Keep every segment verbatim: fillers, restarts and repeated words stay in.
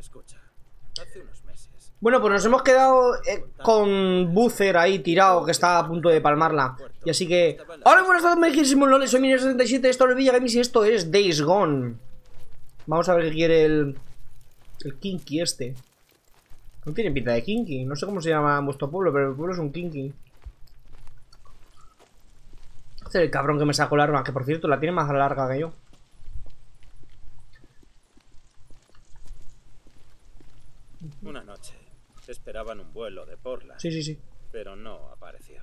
Escucha, hace unos meses... Bueno, pues nos hemos quedado eh, con Boozer ahí tirado, que está a punto de palmarla. Y así que... Hola, buenas tardes, me quiero Simón Lole, soy Minero setenta y siete, esto es Villagamis y esto es Days Gone. Vamos a ver qué quiere el... el Kinky este. No tiene pinta de Kinky, no sé cómo se llama vuestro pueblo, pero el pueblo es un Kinky. Este es el cabrón que me sacó el arma, que por cierto la tiene más larga que yo. Una noche esperaban un vuelo de Portland. Sí, sí, sí. Pero no apareció.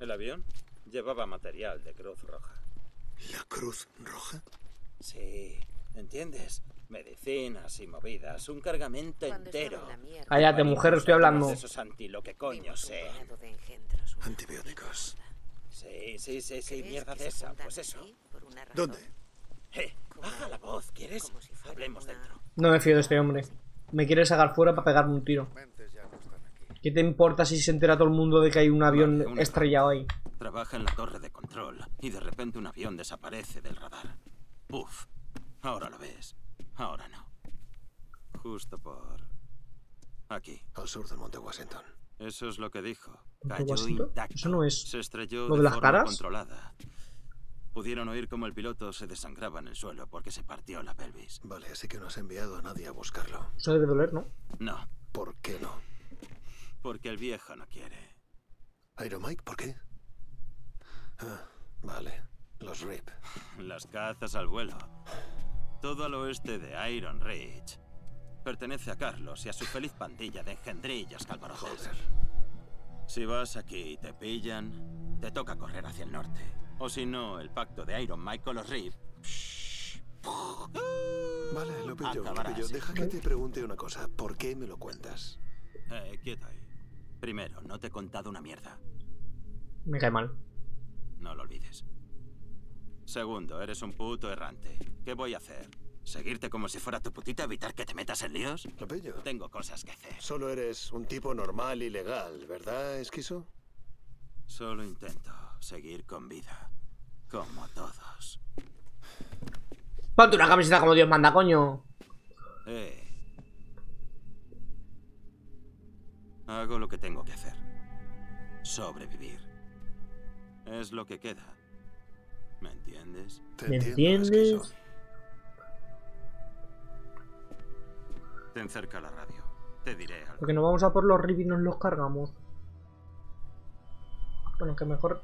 El avión llevaba material de Cruz Roja. ¿La Cruz Roja? Sí, ¿entiendes? Medicinas y movidas, un cargamento entero. Cállate, mujer, estoy hablando. Esos anti lo que coño sé. Antibióticos. Sí, sí, sí, sí, mierda de esa, pues eso. ¿Dónde? Eh, baja la voz, ¿quieres? Hablemos dentro. No me fío de este hombre. Me quiere sacar fuera para pegarme un tiro. ¿Qué te importa si se entera todo el mundo de que hay un avión estrellado ahí? Trabaja en la torre de control y de repente un avión desaparece del radar. Puf, ahora lo ves. Ahora no. Justo por... aquí. Al sur del Monte Washington. Eso es lo que dijo. Cayó intacto. Eso no es... Se estrelló ¿Lo de, de las forma caras? Controlada. Pudieron oír como el piloto se desangraba en el suelo porque se partió la pelvis. Vale, así que no has enviado a nadie a buscarlo. Eso debe doler, ¿no? No. ¿Por qué no? Porque el viejo no quiere. ¿Iron Mike? ¿Por qué? Ah, vale. Los R I P. Las cazas al vuelo. Todo al oeste de Iron Ridge. Pertenece a Carlos y a su feliz pandilla de engendrillas calvarojos. Si vas aquí y te pillan, te toca correr hacia el norte. O si no, el pacto de Iron Michael los R I P. Vale, lo pillo, lo pillo. Deja que te pregunte una cosa. ¿Por qué me lo cuentas? Eh, quieto ahí. Primero, no te he contado una mierda. Me cae mal. No lo olvides. Segundo, eres un puto errante. ¿Qué voy a hacer? ¿Seguirte como si fuera tu putita, evitar que te metas en líos? Lo pillo. Tengo cosas que hacer. Solo eres un tipo normal y legal, ¿verdad, Esquizo? Solo intento seguir con vida. Como todos. Ponte una camiseta como Dios manda, coño. Eh. Hago lo que tengo que hacer. Sobrevivir. Es lo que queda. ¿Me entiendes? ¿Te ¿Me entiendes? Ten cerca la radio. Te diré algo. Porque nos vamos a por los R I P y nos los cargamos. Bueno, que mejor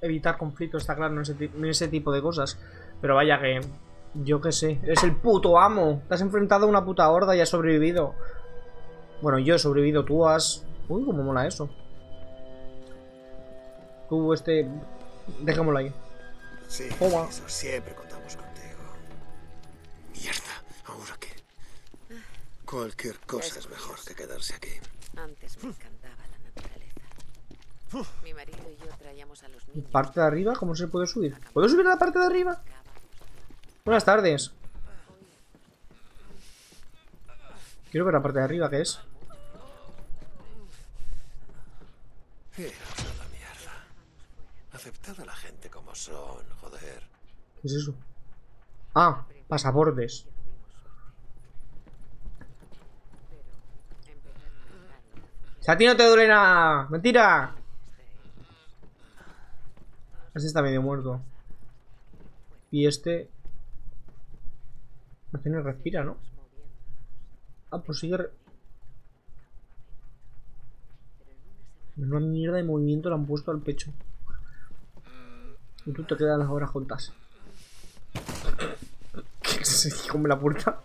evitar conflictos, está claro, en ese, en ese tipo de cosas. Pero vaya que... yo qué sé. Eres el puto amo. Te has enfrentado a una puta horda y has sobrevivido. Bueno, yo he sobrevivido. Tú has... Uy, cómo mola eso. Tú, este... Dejémoslo ahí. Sí, eso siempre contamos contigo. Mierda, ¿ahora qué? Cualquier cosa es mejor que quedarse aquí. Antes me encantaba la naturaleza. Mi marido y yo traíamos a los niños. ¿Parte de arriba? ¿Cómo se puede subir? ¿Puedo subir a la parte de arriba? Buenas tardes. Quiero ver la parte de arriba, ¿qué es? Aceptad a la gente como son, joder. ¿Qué es eso? Ah, pasaportes. Si a ti no te duele nada. ¡Mentira! Este está medio muerto. Y este... no tiene respira, ¿no? Ah, pues sigue... Una mierda de movimiento le han puesto al pecho. Y tú te quedas las horas juntas. ¿Qué se come la puerta?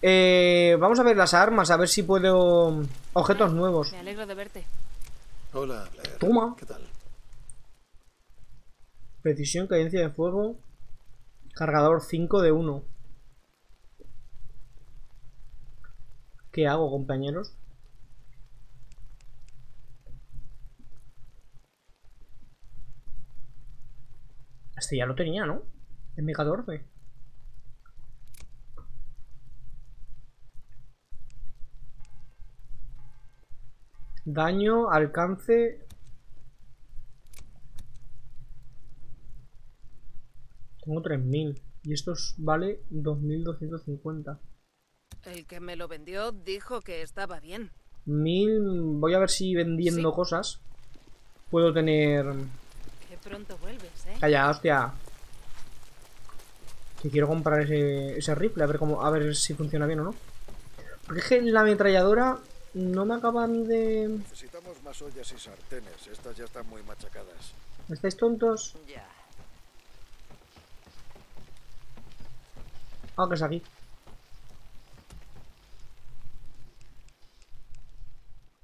Eh, vamos a ver las armas, a ver si puedo... Objetos nuevos. Me alegro de verte. Hola, Blair. Toma. ¿Qué tal? Precisión, cadencia de fuego. Cargador cinco de uno. ¿Qué hago, compañeros? Este ya lo tenía, ¿no? M catorce. Daño, alcance. Tengo tres mil. Y estos vale dos mil doscientos cincuenta. El que me lo vendió dijo que estaba bien. Mil... Voy a ver si vendiendo sí. cosas puedo tener... Que pronto vuelves, eh. Calla, hostia. Que quiero comprar ese, ese rifle, a ver cómo, a ver si funciona bien o no. Porque es que la ametralladora no me acaban de... Necesitamos más ollas y sartenes. Estas ya están muy machacadas. ¿Estáis tontos? Ya. Ah, que es aquí.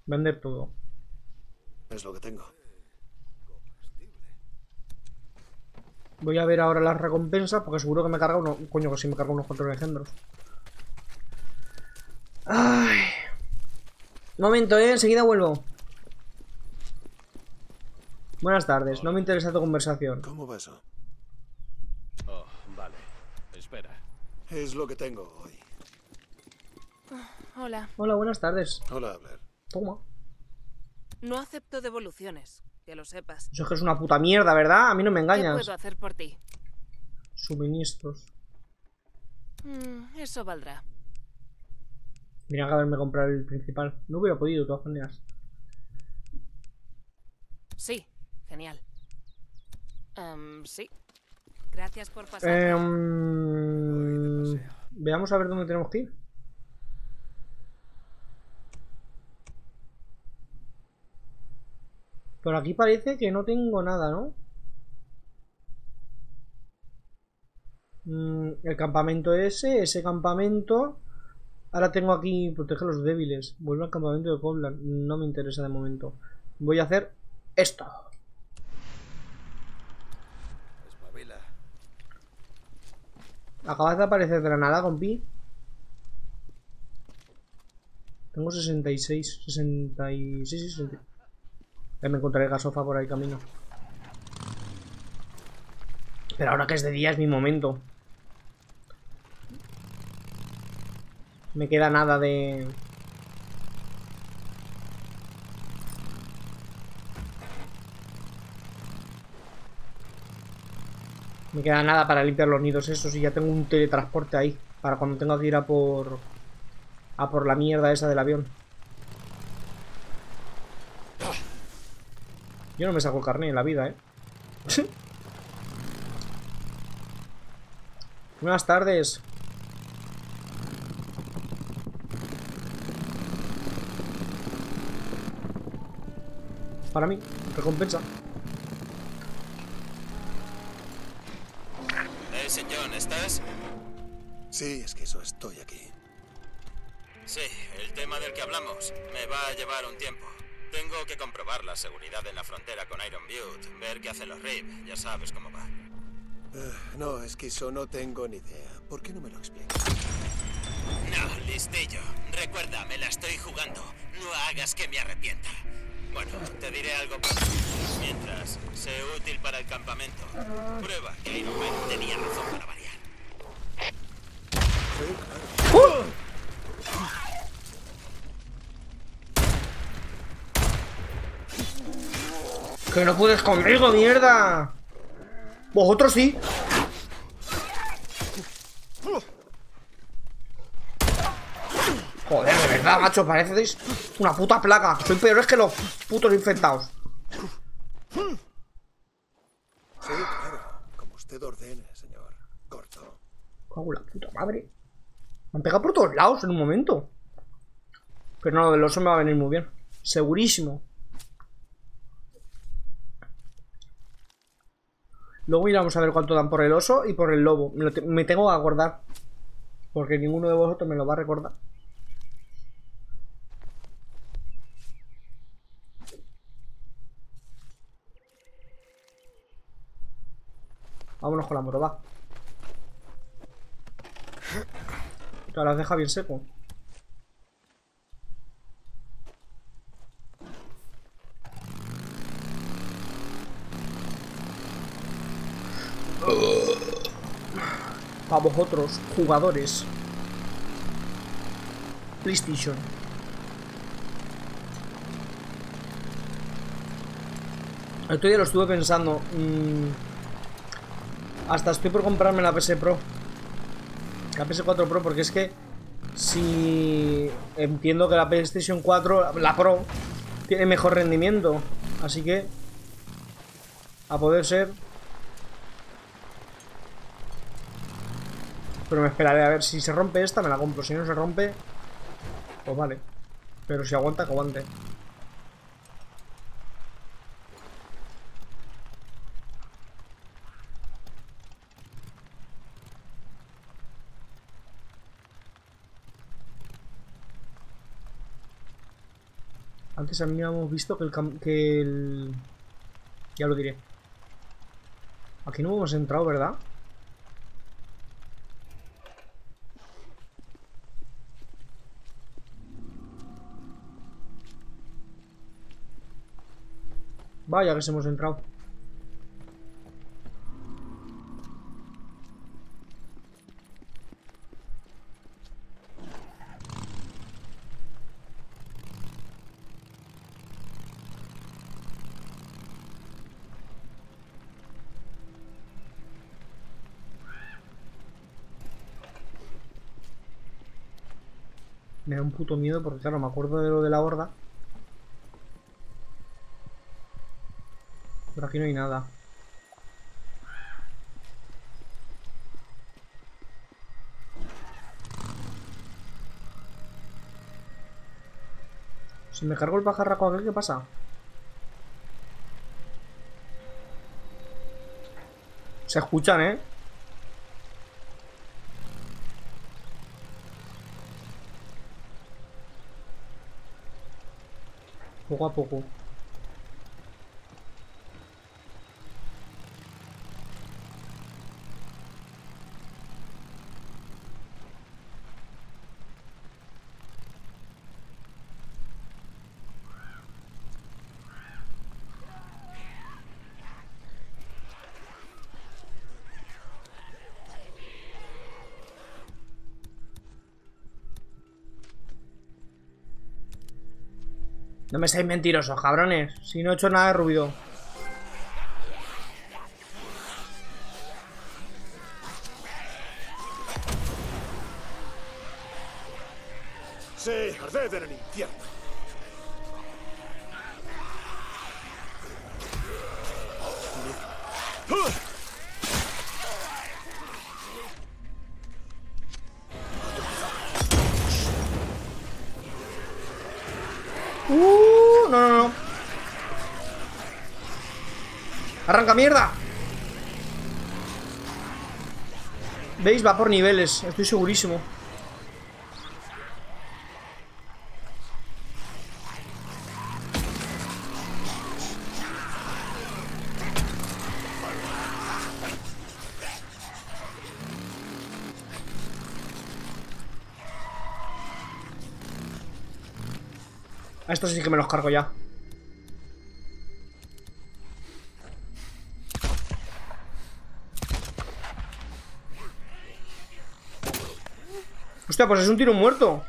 Vender todo. Es lo que tengo. Voy a ver ahora las recompensas, porque seguro que me carga uno. Coño, que sí me carga unos cuatro engendros. Ay. Momento, eh, enseguida vuelvo. Buenas tardes, no me interesa tu conversación. ¿Cómo va eso? Oh, vale. Espera. Es lo que tengo hoy. Hola. Hola, buenas tardes. Hola, Blair. Toma. No acepto devoluciones, que lo sepas. Eso es que es una puta mierda, ¿verdad? A mí no me engañas. ¿Qué puedo hacer por ti? Suministros. Mm, eso valdrá. Tenía que haberme comprado el principal. No hubiera podido, de todas maneras. Sí, genial. Um, sí. Gracias por pasar. Eh, um... Veamos a ver dónde tenemos que ir. Por aquí parece que no tengo nada, ¿no? Mm, el campamento ese, ese campamento. Ahora tengo aquí proteger a los débiles. Vuelvo al campamento de Coblan. No me interesa de momento. Voy a hacer esto. Espabila. Acabas de aparecer de la nada, compi. Tengo sesenta y seis, sesenta y seis, sesenta. Me encontraré gasofa por ahí camino. Pero ahora que es de día es mi momento. Me queda nada de... Me queda nada para limpiar los nidos esos. Y ya tengo un teletransporte ahí, para cuando tenga que ir a por... A por la mierda esa del avión. Yo no me saco el carné en la vida, ¿eh? Buenas tardes. Para mí, recompensa. Eh, Saint John, ¿estás? Sí, es que eso, estoy aquí. Sí, el tema del que hablamos me va a llevar un tiempo. Tengo que comprobar la seguridad en la frontera con Iron Butte, ver qué hacen los R I B, ya sabes cómo va. Uh, no, es que eso no tengo ni idea. ¿Por qué no me lo explicas? No, listillo. Recuerda, me la estoy jugando. No hagas que me arrepienta. Bueno, te diré algo pronto. Mientras, sé útil para el campamento. Prueba que Iron Man tenía razón para variar. Sí, claro. ¡Uh! ¡Que no puedes conmigo, mierda! ¡Vosotros sí! Joder, de verdad, macho, parecéis una puta plaga. Soy peores que los putos infectados. Sí, claro. Como usted ordene, señor. Corto. Cago en la puta madre. Me han pegado por todos lados en un momento. Pero no, lo del oso me va a venir muy bien. Segurísimo. Luego iremos a ver cuánto dan por el oso y por el lobo. Me, lo te me tengo que acordar, porque ninguno de vosotros me lo va a recordar. Vámonos con la moto, va. Te las deja bien seco. A vosotros, jugadores PlayStation. Esto ya lo estuve pensando. Hasta estoy por comprarme la P S cuatro Pro. La P S cuatro Pro, porque es que si entiendo que la PlayStation cuatro, la Pro, tiene mejor rendimiento. Así que, a poder ser. Pero me esperaré a ver si se rompe esta, me la compro. Si no se rompe, pues vale. Pero si aguanta, que aguante. Antes habíamos visto que el, que el... Ya lo diré. Aquí no hemos entrado, ¿verdad? Vaya que se hemos entrado. Me da un puto miedo porque claro, me acuerdo de lo de la horda. Pero aquí no hay nada. Si me cargo el pajarraco aquel, ¿qué pasa? Se escuchan, ¿eh? Poco a poco. No me seáis mentirosos, cabrones. Si no he hecho nada de ruido. Sí, arded en el infierno. ¡Arranca, mierda! ¿Veis? Va por niveles, estoy segurísimo. A estos sí que me los cargo ya. Hostia, pues es un tiro muerto.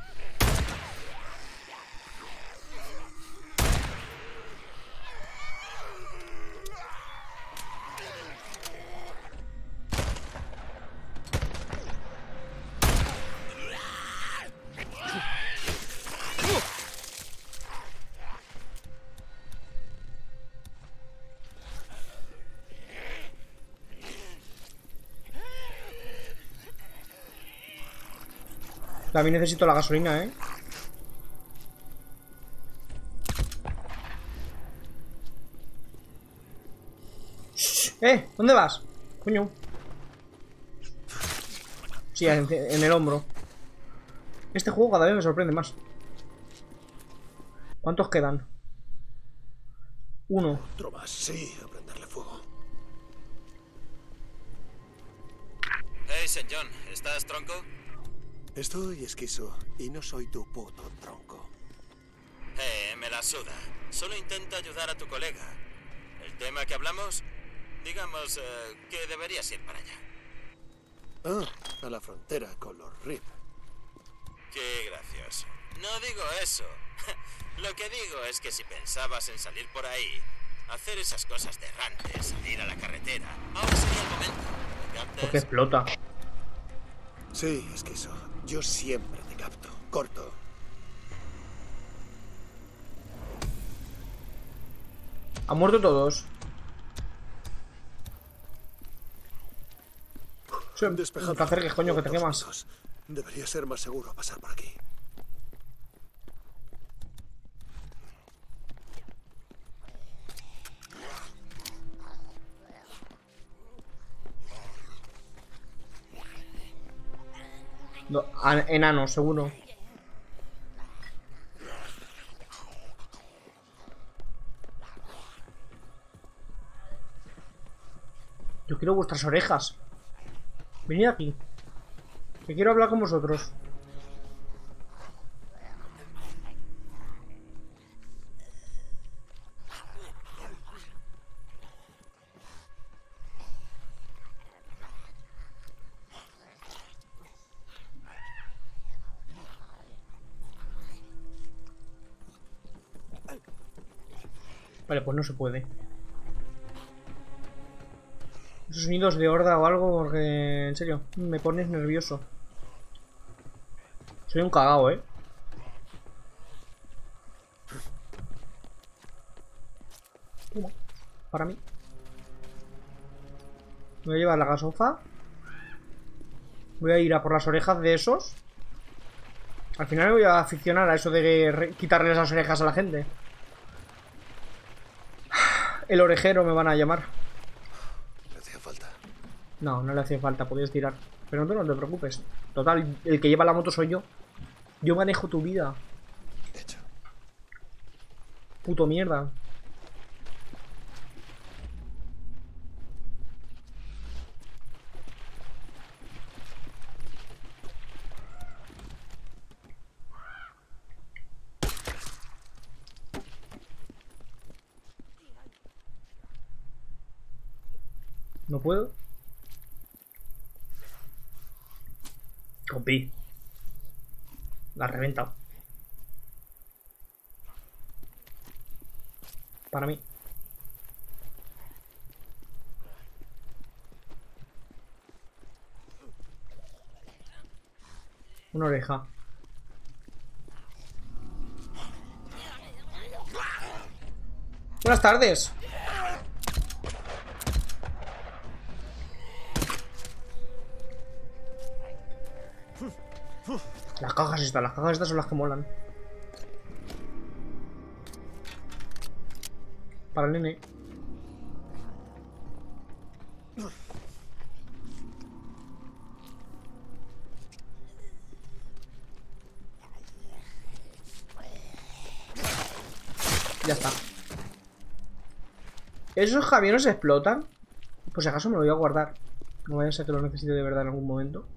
También necesito la gasolina, ¿eh? Shh, ¡eh! ¿Dónde vas? Coño. Sí, en, en el hombro. Este juego cada vez me sorprende más. ¿Cuántos quedan? Uno. Otro más, sí, a prenderle fuego. Hey, Saint John, ¿estás tronco? Estoy esquizo y no soy tu puto tronco. Eh, me la suda. Solo intenta ayudar a tu colega. El tema que hablamos, digamos, eh, que deberías ir para allá. Ah, a la frontera con los Reed. Qué gracioso. No digo eso. Lo que digo es que si pensabas en salir por ahí, hacer esas cosas de errantes, salir a la carretera, ahora sería el momento. Porque explota. Sí, esquizo. Yo siempre te capto. corto. Han muerto todos. Despejado. Hacer que coño que te quemas. Debería ser más seguro pasar por aquí. No, enano, seguro. Yo quiero vuestras orejas. Venid aquí, que quiero hablar con vosotros. Vale, pues no se puede. Esos sonidos de horda o algo, porque en serio, me pones nervioso. Soy un cagao, eh. Para mí. Me voy a llevar la gasofa. Voy a ir a por las orejas de esos. Al final me voy a aficionar a eso de quitarles las orejas a la gente. El orejero me van a llamar. ¿Le hacía falta? No, no le hacía falta, podías tirar. Pero no te, no te preocupes. Total, el que lleva la moto soy yo. Yo manejo tu vida. Hecho. Puto mierda. ¿No puedo? Copi. La reventa. Para mí. Una oreja. Buenas tardes. Las cajas estas, las cajas estas son las que molan. Para el nene. Ya está. ¿Esos camiones explotan? Pues si acaso me lo voy a guardar. No vaya a ser que lo necesite de verdad en algún momento.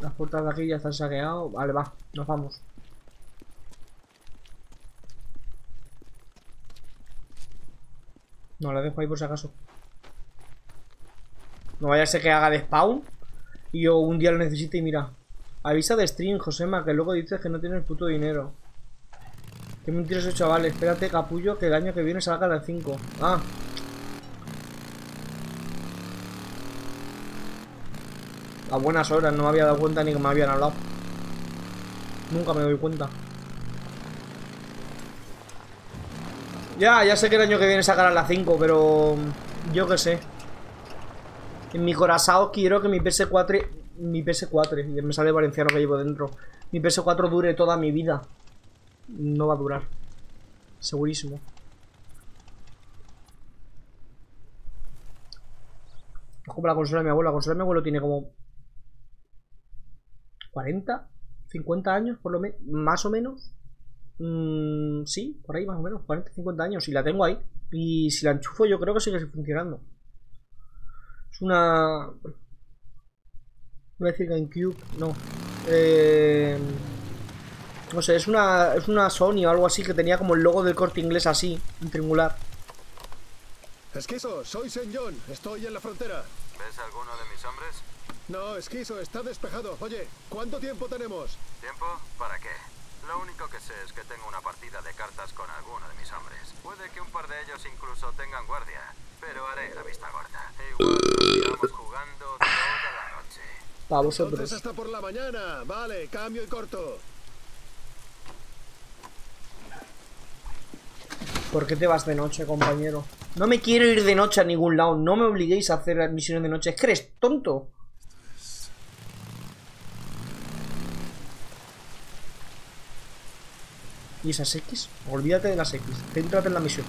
Las puertas de aquí ya están saqueadas. Vale, va, nos vamos. No, la dejo ahí por si acaso. No vaya a ser que haga de spawn y yo un día lo necesite y mira. Avisa de stream, Josema, que luego dices que no tienes puto dinero. Qué mentiras he chaval. Espérate, capullo, que el año que viene salga las cinco. Ah. A buenas horas, no me había dado cuenta ni que me habían hablado. Nunca me doy cuenta. Ya, ya sé que el año que viene sacarán las cinco, pero... yo qué sé. En mi corazón quiero que mi P S cuatro... Mi P S cuatro, me sale valenciano que llevo dentro. Mi P S cuatro dure toda mi vida. No va a durar. Segurísimo. Es como la consola de mi abuelo. La consola de mi abuelo tiene como... cuarenta, cincuenta años, por lo menos, más o menos. Mm, sí, por ahí más o menos, cuarenta, cincuenta años. Y la tengo ahí. Y si la enchufo, yo creo que sigue funcionando. Es una... voy a decir GameCube, no. Eh... No sé, es una, es una Sony o algo así que tenía como el logo del Corte Inglés así, en triangular. Esquizo, soy Saint John, estoy en la frontera. ¿Ves alguno de mis hombres? No, Esquizo, está despejado. Oye, ¿cuánto tiempo tenemos? ¿Tiempo? ¿Para qué? Lo único que sé es que tengo una partida de cartas con alguno de mis hombres. Puede que un par de ellos incluso tengan guardia, pero haré la vista gorda. Igual estamos jugando toda la noche. para vosotros. Hasta por la mañana. Vale, cambio y corto. ¿Por qué te vas de noche, compañero? No me quiero ir de noche a ningún lado. No me obliguéis a hacer misiones de noche. Es que eres tonto. ¿Y esas X? Olvídate de las X. Céntrate en la misión.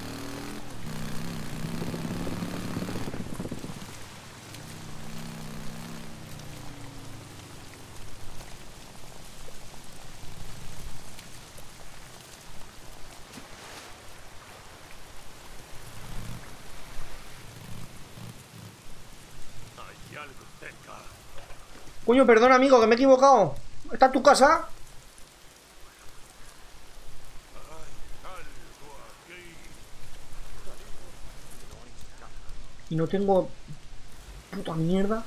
Coño, perdón, amigo, que me he equivocado. ¿Está en tu casa? Y no tengo... puta mierda.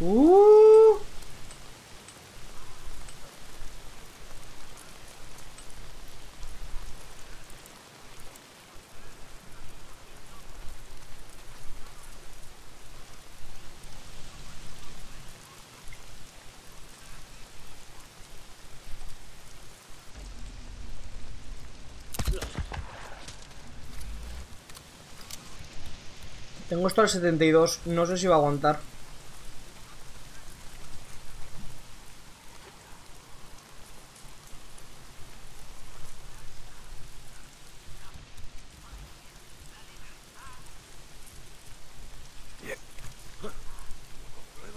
Uh. Tengo esto al setenta y dos, no sé si va a aguantar.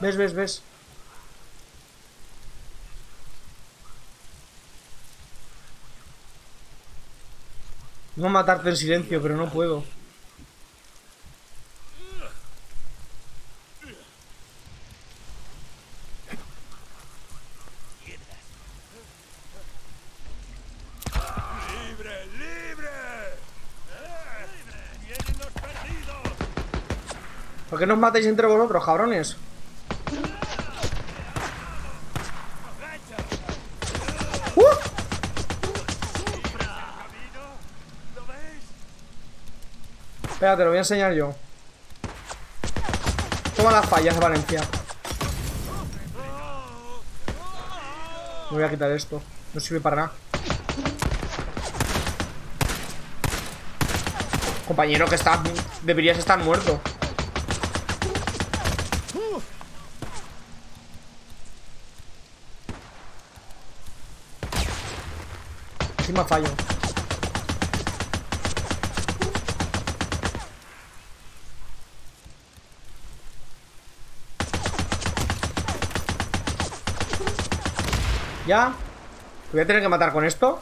¿Ves, ves, ves? No matarte en silencio, pero no puedo. ¿Por qué no os matáis entre vosotros, cabrones? ¡Uh! Espérate, lo voy a enseñar yo. Toma las fallas de Valencia. Me voy a quitar esto. No sirve para nada. Compañero, que está... deberías estar muerto. Encima fallo. Ya. ¿Te voy a tener que matar con esto?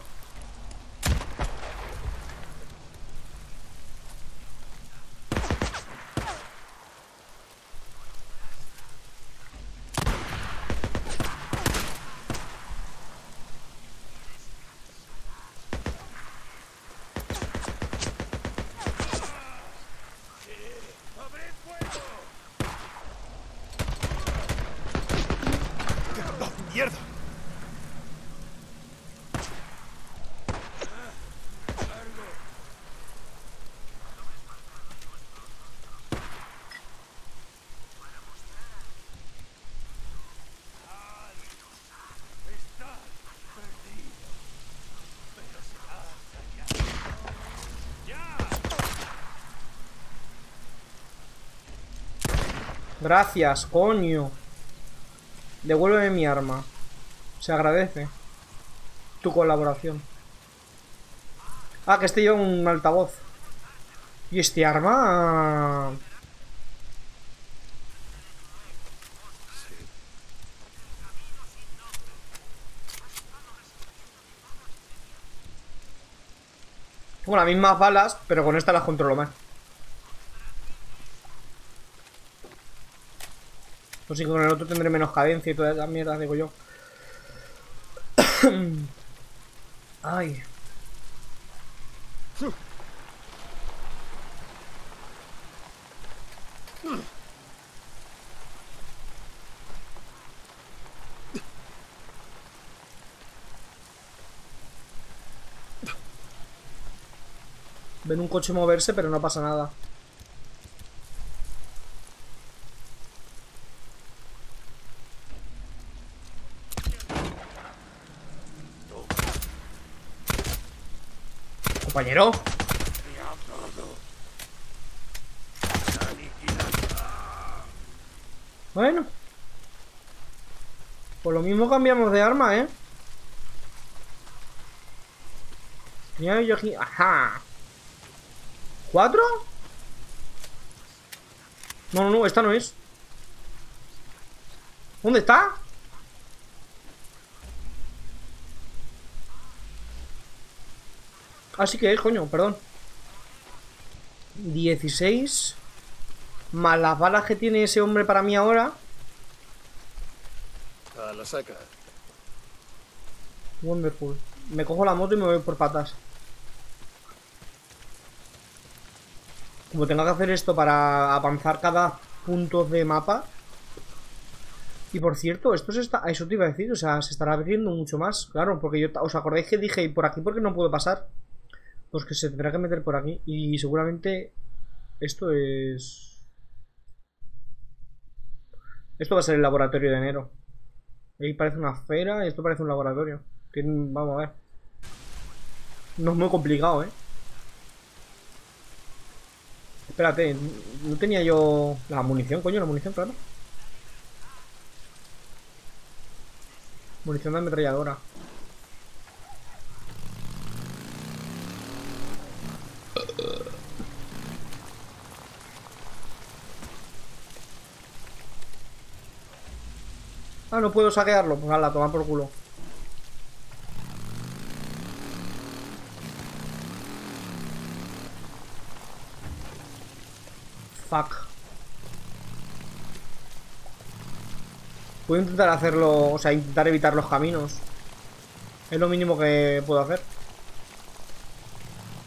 Gracias, coño. Devuélveme mi arma. Se agradece tu colaboración. Ah, que este lleva un altavoz. Y este arma... Tengo las mismas balas, pero con esta las controlo más. Pues sí, con el otro tendré menos cadencia y todas esas mierdas, digo yo. Ay. Ven un coche moverse, pero no pasa nada. Compañero. Bueno. Por lo mismo cambiamos de arma, ¿eh? Tenía yo aquí... ¡Ajá! ¿Cuatro? No, no, no, esta no es. ¿Dónde está? Así que es, coño, perdón. dieciséis. Más las balas que tiene ese hombre para mí ahora. A la saca. Wonderful. Me cojo la moto y me voy por patas. Como tenga que hacer esto para avanzar cada punto de mapa. Y por cierto, esto se está... Eso te iba a decir, o sea, se estará abriendo mucho más. Claro, porque yo... ¿Os acordáis que dije, y por aquí porque no puedo pasar? Pues que se tendrá que meter por aquí. Y seguramente... Esto es... Esto va a ser el laboratorio de enero. Ahí parece una esfera y esto parece un laboratorio. Vamos a ver. No es muy complicado, ¿eh? Espérate, no tenía yo... La munición, coño, la munición, claro. Munición de ametralladora. Ah, no puedo saquearlo. Pues ala, toma por culo. Fuck. Puedo intentar hacerlo, o sea, intentar evitar los caminos. Es lo mínimo que puedo hacer.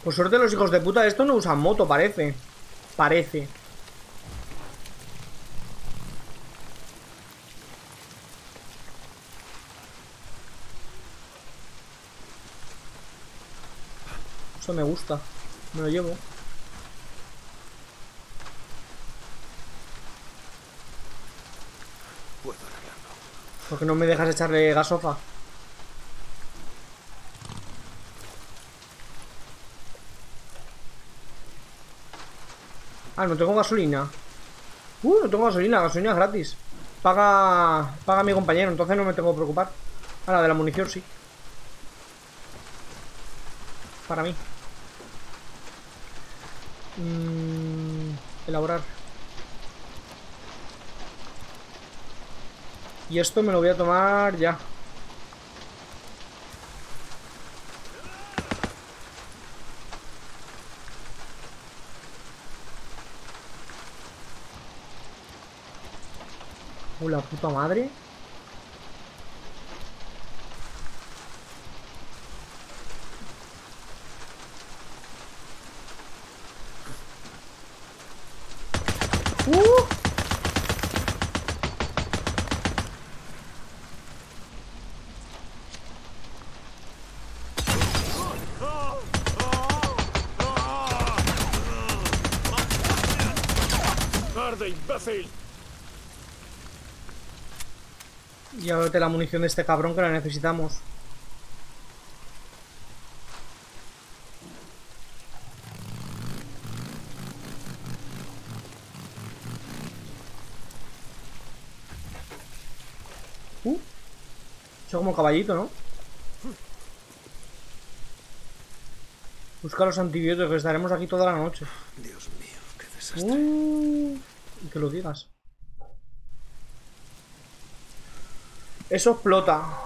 Por suerte los hijos de puta de esto no usan moto, parece. Parece. Eso me gusta. Me lo llevo. ¿Por qué no me dejas echarle gasofa? Ah, no tengo gasolina. Uh, no tengo gasolina, gasolina es gratis. Paga. Paga mi compañero, entonces no me tengo que preocupar. Ah, la de la munición sí. Para mí. Mm, elaborar. Y esto me lo voy a tomar ya. Uy, la puta madre. Y ahora te la munición de este cabrón que la necesitamos. Uh, eso como caballito, ¿no? Busca los antibióticos, estaremos aquí toda la noche. Dios mío, qué desastre. Uh. Y que lo digas. Eso explota.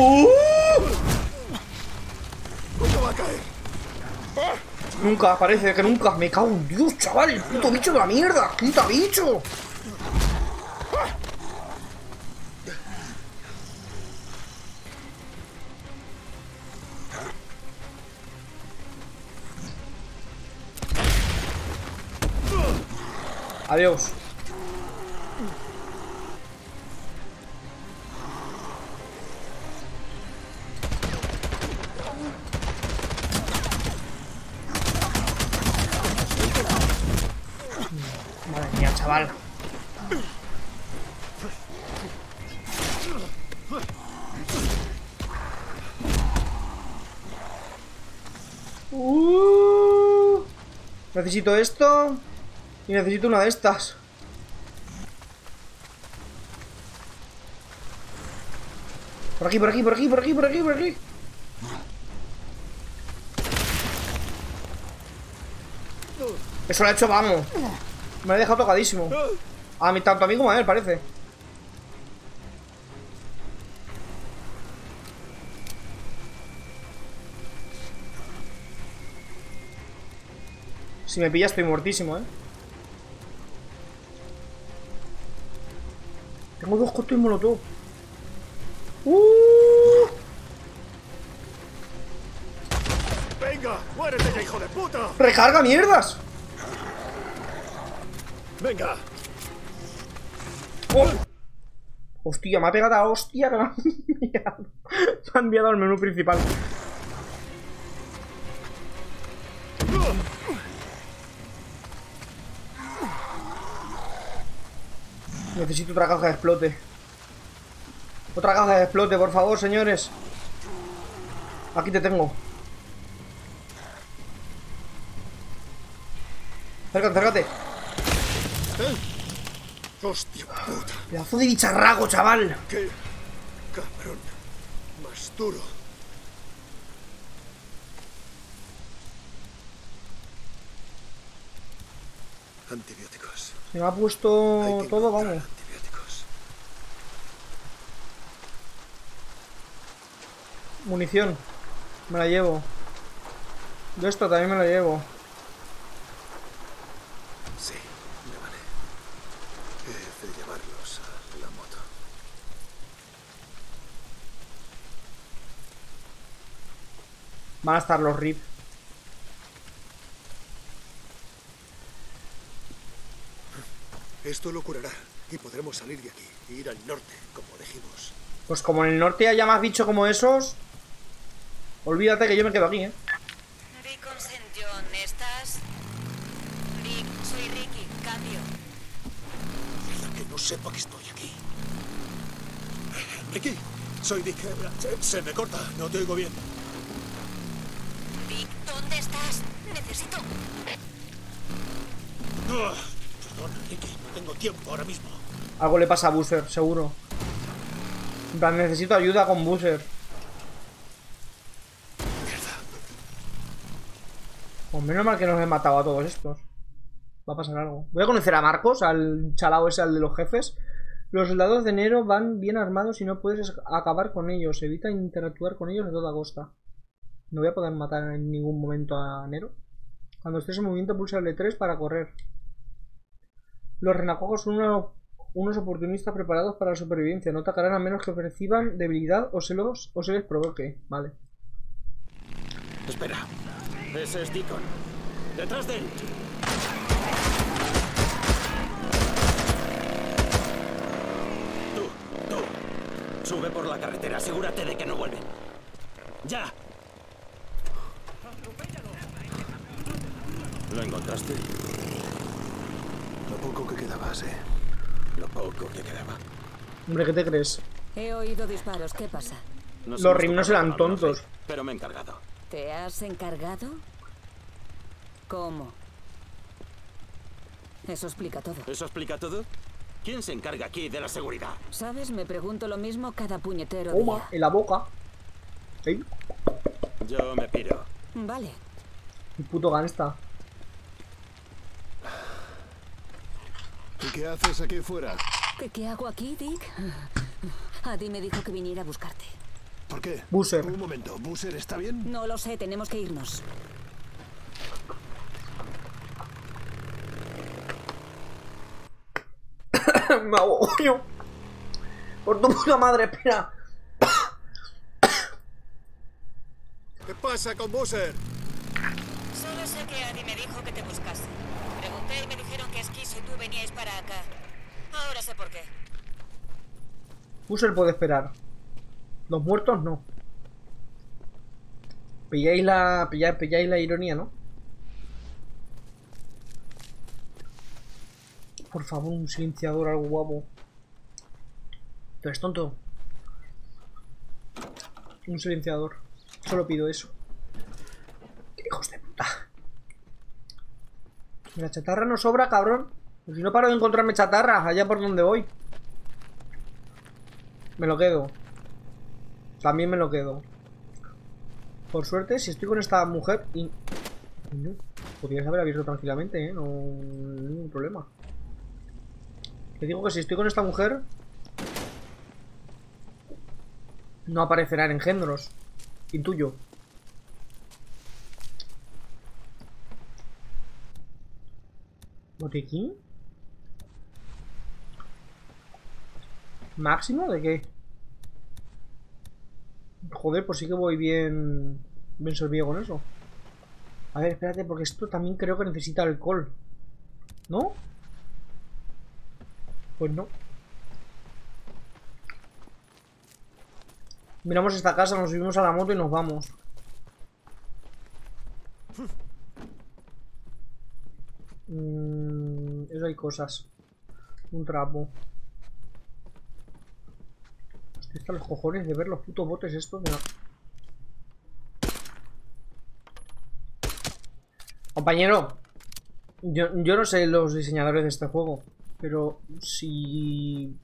¡Uh! Nunca va a caer. Nunca, parece que nunca. Me cago en Dios, chaval. Puto bicho de la mierda. Puta bicho. Adiós. Madre mía, chaval. Uh, necesito esto. Y necesito una de estas. Por aquí, por aquí, por aquí, por aquí, por aquí, por aquí. Eso lo ha hecho, vamos. Me ha dejado tocadísimo. A mí, tanto a mí como a él, parece. Si me pilla estoy muertísimo, eh. Tengo dos costos y molotov. ¡Uh! ¡Venga! ¡Muérete ya, hijo de puta! ¡Recarga mierdas! ¡Venga! ¡Oh! ¡Hostia! Me ha pegado a hostia que me han enviado. Me han enviado al menú principal. Necesito otra caja de explote. Otra caja de explote, por favor, señores. Aquí te tengo. Acércate, acércate. ¿Eh? Hostia puta. Pedazo de bicharraco, chaval. Qué cabrón. Más duro. Antibióticos. Se me ha puesto todo, vamos. Munición. Me la llevo. Yo esto también me la llevo. Sí, me vale. He de llevarlos a la moto. Van a estar los Reed. Esto lo curará y podremos salir de aquí e ir al norte, como dijimos. Pues como en el norte haya más bichos como esos, olvídate que yo me quedo aquí, ¿eh? Deacon Saint John, ¿estás? Rick, soy Rikki, cambio. Mira que no sepa que estoy aquí. Rikki, soy Dick. Se, se me corta, no te oigo bien. Dick, ¿dónde estás? Necesito... Uh. Rikki, no tengo tiempo ahora mismo. Algo le pasa a Boozer, seguro. En plan, necesito ayuda con Boozer. Mierda. Pues menos mal que nos he matado a todos estos. Va a pasar algo. Voy a conocer a Marcos, al chalao ese, al de los jefes. Los soldados de enero van bien armados y no puedes acabar con ellos. Evita interactuar con ellos a toda costa. No voy a poder matar en ningún momento a enero. Cuando estés en movimiento pulsa el L tres para correr. Los renacojos son unos, unos oportunistas preparados para la supervivencia. No atacarán a menos que perciban debilidad o se, los, o se les provoque. Vale. Espera. Ese es Deacon. Detrás de él. Tú, tú. Sube por la carretera. Asegúrate de que no vuelven. ¡Ya! ¿Lo encontraste? Lo poco que quedaba, sí. Lo poco que quedaba. Hombre, ¿qué te crees? He oído disparos, ¿qué pasa? Nos Los rimnos eran tontos. Pero me he encargado. ¿Te has encargado? ¿Cómo? Eso explica todo. ¿Eso explica todo? ¿Quién se encarga aquí de la seguridad? ¿Sabes? Me pregunto lo mismo cada puñetero día. Oma, en la boca. ¿Sí? Yo me piro. Vale. El puto gangsta. ¿Y qué haces aquí fuera? ¿Qué, qué hago aquí, Dick? Addy me dijo que viniera a buscarte. ¿Por qué? Boozer. Un momento, ¿Boozer está bien? No lo sé, tenemos que irnos. Me agobio. Por tu puta madre, espera. ¿Qué pasa con Boozer? Solo sé que Addy me dijo que te buscase. Pregunté y me dijeron que Esquizo y tú veníais para acá. Ahora sé por qué. Boozer puede esperar. Los muertos no. Pilláis la. Pilláis, pilláis la ironía, ¿no? Por favor, un silenciador, algo guapo. ¿Tú eres tonto? Un silenciador. Solo pido eso. Hijos de puta. La chatarra no sobra, cabrón. Pues si no paro de encontrarme chatarra allá por donde voy. Me lo quedo. También me lo quedo. Por suerte, si estoy con esta mujer y... Podrías haber abierto tranquilamente, ¿eh? No, no hay ningún problema. Te digo que si estoy con esta mujer no aparecerán engendros. Intuyo. ¿Botiquín? ¿Máximo de qué? Joder, pues sí que voy bien. Bien servido con eso. A ver, espérate, porque esto también creo que necesita alcohol, ¿no? Pues no. Miramos esta casa, nos subimos a la moto y nos vamos. Mm, eso hay cosas. Un trapo. Hostia, están los cojones de ver los putos botes estos de la... Compañero, yo, yo no sé los diseñadores de este juego. Pero si...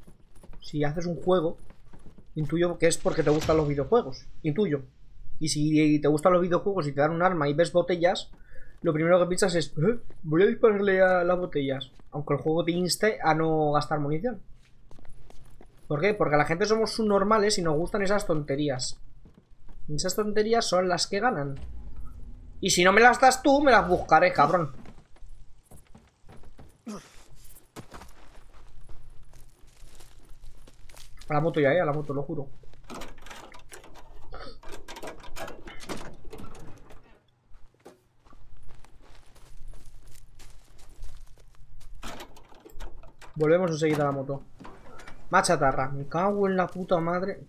Si haces un juego, intuyo que es porque te gustan los videojuegos. Intuyo. Y si te gustan los videojuegos y te dan un arma y ves botellas, lo primero que piensas es ¿eh? Voy a dispararle a las botellas. Aunque el juego te inste a no gastar munición. ¿Por qué? Porque la gente somos subnormales y nos gustan esas tonterías. Y esas tonterías son las que ganan. Y si no me las das tú, me las buscaré, cabrón. A la moto ya, eh, a la moto, lo juro. Volvemos enseguida a la moto. Más chatarra, me cago en la puta madre.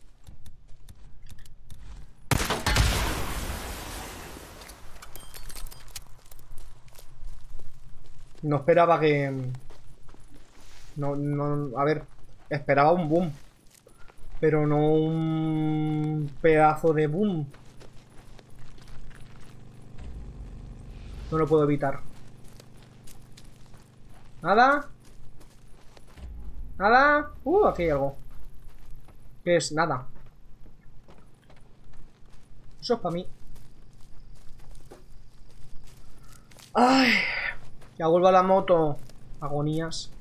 No esperaba que... No, no, a ver, esperaba un boom. Pero no un pedazo de boom. No lo puedo evitar. ¿Nada? ¿Nada? Uh, aquí hay algo. ¿Qué es? Nada. Eso es para mí. ¡Ay! Ya vuelvo a la moto. Agonías.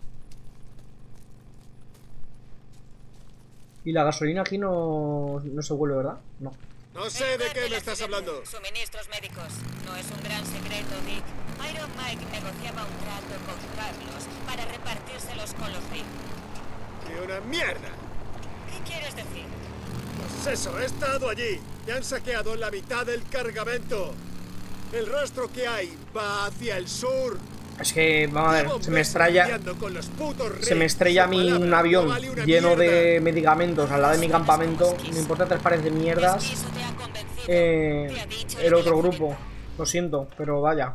Y la gasolina aquí no, no se vuelve, ¿verdad? No. No sé de qué me estás hablando. Suministros médicos. No es un gran secreto, Dick. Iron Mike negociaba un trato con Carlos para repartírselos con los Reed. ¡Qué una mierda! ¿Qué quieres decir? Pues eso, he estado allí. Y han saqueado la mitad del cargamento. El rastro que hay va hacia el sur. Es que, vamos a ver, se me estrella Se me estrella a mí un avión lleno de medicamentos al lado de mi campamento. No importa tres pares de mierdas. eh, El otro grupo, lo siento, pero vaya,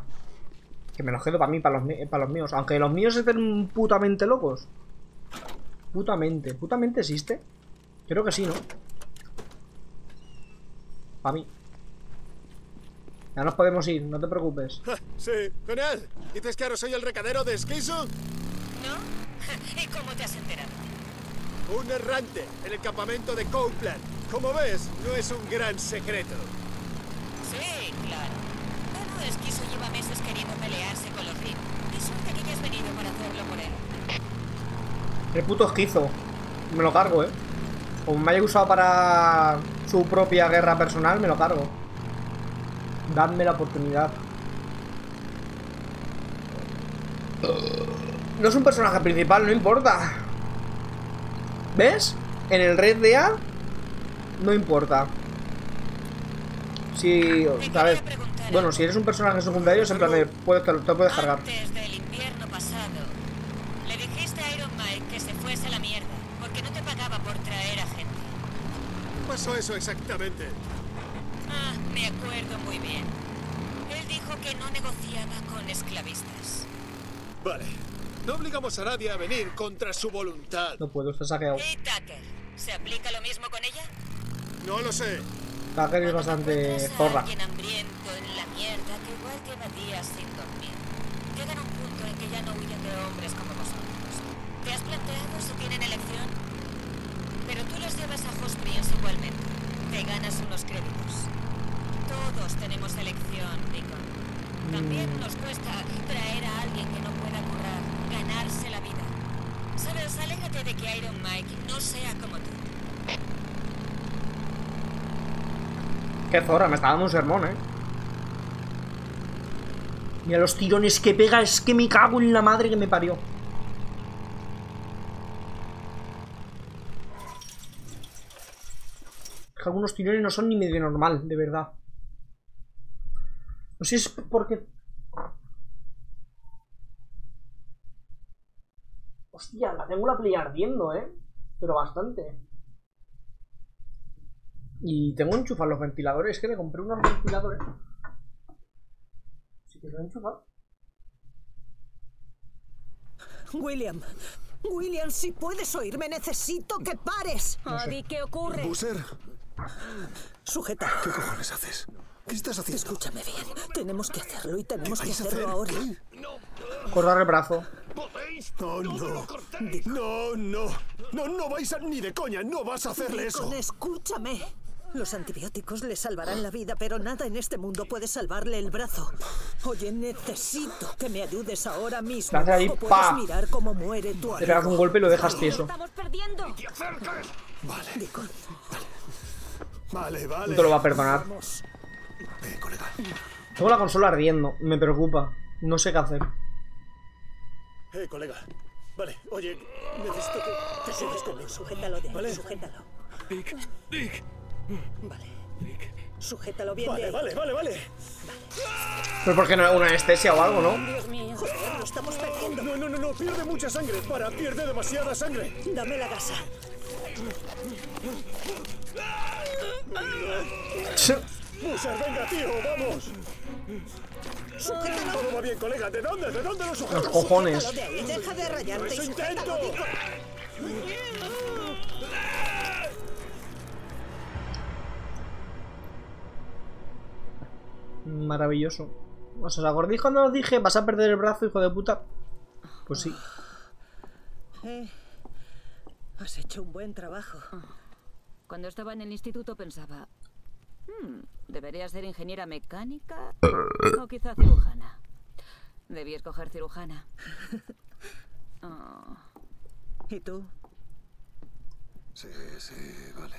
que me los quedo para mí, para los, para los míos. Aunque los míos estén putamente locos. Putamente, ¿putamente existe? Creo que sí, ¿no? Para mí. Ya nos podemos ir, no te preocupes. Sí, genial. ¿Dices que ahora soy el recadero de Esquizo? No. ¿Y cómo te has enterado? Un errante en el campamento de Copeland. Como ves, no es un gran secreto. Sí, claro. Todo Esquizo lleva meses queriendo pelearse con los Reed. Y suerte que ya has venido para hacerlo por él. El puto Esquizo. Me lo cargo, eh. Como me haya usado para su propia guerra personal, me lo cargo. Dadme la oportunidad. No es un personaje principal, no importa. ¿Ves? En el Red de A no importa. Si, ¿sabes? Bueno, si eres un personaje secundario, siempre te, te lo puedes cargar. Antes del invierno pasado, le dijiste a Iron Mike que se fuese a la mierda, porque no te pagaba por traer a gente. Pasó eso exactamente. Ah, me acuerdo muy bien. Él dijo que no negociaba con esclavistas. Vale. No obligamos a nadie a venir contra su voluntad. No puedo, está saqueado. ¿Y Tucker? ¿Se aplica lo mismo con ella? No lo sé. Tucker es bastante zorra. Alguien hambriento en la mierda que igual lleva días sin dormir. Llegan a un punto en que ya no huyen de hombres como vosotros. ¿Te has planteado si tienen elección? Pero tú los llevas a Hospríos igualmente. Te ganas unos créditos. Todos tenemos elección, Nico. También nos cuesta traer a alguien que no pueda currar, ganarse la vida. Sabes, aléjate de que Iron Mike no sea como tú. Qué zorra, me está dando un sermón, eh. Mira los tirones que pega, es que me cago en la madre que me parió. Que algunos tirones no son ni medio normal, de verdad. No sé si es porque... Hostia, la tengo la play ardiendo, eh. Pero bastante. Y tengo que enchufar los ventiladores. Es que le compré unos ventiladores. Sí que lo he enchufado. William, William, si puedes oírme, necesito que pares. No sé. Addy, ¿qué ocurre? Boozer. Sujeta. ¿Qué cojones haces? ¿Qué estás haciendo? Escúchame bien. Tenemos que hacerlo y tenemos que hacerlo ahora. Cortar el brazo. No, no. No, no. No, no vais a... Ni de coña, no vas a hacerle eso. Escúchame. Los antibióticos le salvarán la vida, pero nada en este mundo puede salvarle el brazo. Oye, necesito que me ayudes ahora mismo. Estás ahí, pa. Mirar cómo muere tu amigo. Te das un golpe y lo dejas tieso. Estamos perdiendo. Vale. Deacon. Vale, vale. No te lo va a perdonar. Ven, colega. Tengo la consola ardiendo. Me preocupa. No sé qué hacer. Eh, colega. Vale, oye, necesito que... Te sujétalo, sujétalo bien, ¿vale? Sujétalo. Dick, Dick. Vale. Dick. Sujétalo bien. Vale, vale, vale, vale, vale. Pero porque no es una anestesia o algo, ¿no? Dios mío, joder, lo estamos perdiendo. No, no, no, no, pierde mucha sangre. Para, pierde demasiada sangre. Dame la gasa. Boozer, venga, tío, vamos. Todo va bien, colega. ¿De dónde? ¿De dónde lo sujetas? Los cojones. Deja de rayarte. ¡Eso intento! Maravilloso. ¿Os acordáis cuando os dije, vas a perder el brazo, hijo de puta? Pues sí. Eh, has hecho un buen trabajo. Cuando estaba en el instituto pensaba... Hmm, debería ser ingeniera mecánica o quizá cirujana. Debí escoger cirujana. Oh. ¿Y tú? Sí, sí, vale.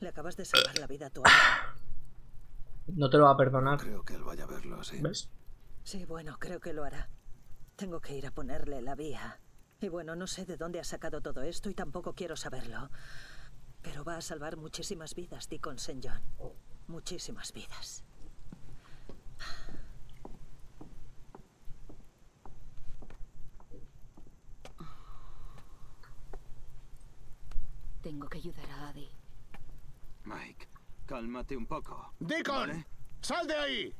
Le acabas de salvar la vida a tu amigo. No te lo va a perdonar. Creo que él vaya a verlo, sí. ¿Ves? Sí, bueno, creo que lo hará. Tengo que ir a ponerle la vía. Y bueno, no sé de dónde ha sacado todo esto y tampoco quiero saberlo. Pero va a salvar muchísimas vidas, Deacon Saint John. Muchísimas vidas. Tengo que ayudar a Addy. Mike, cálmate un poco. Deacon, ¿vale? Sal de ahí.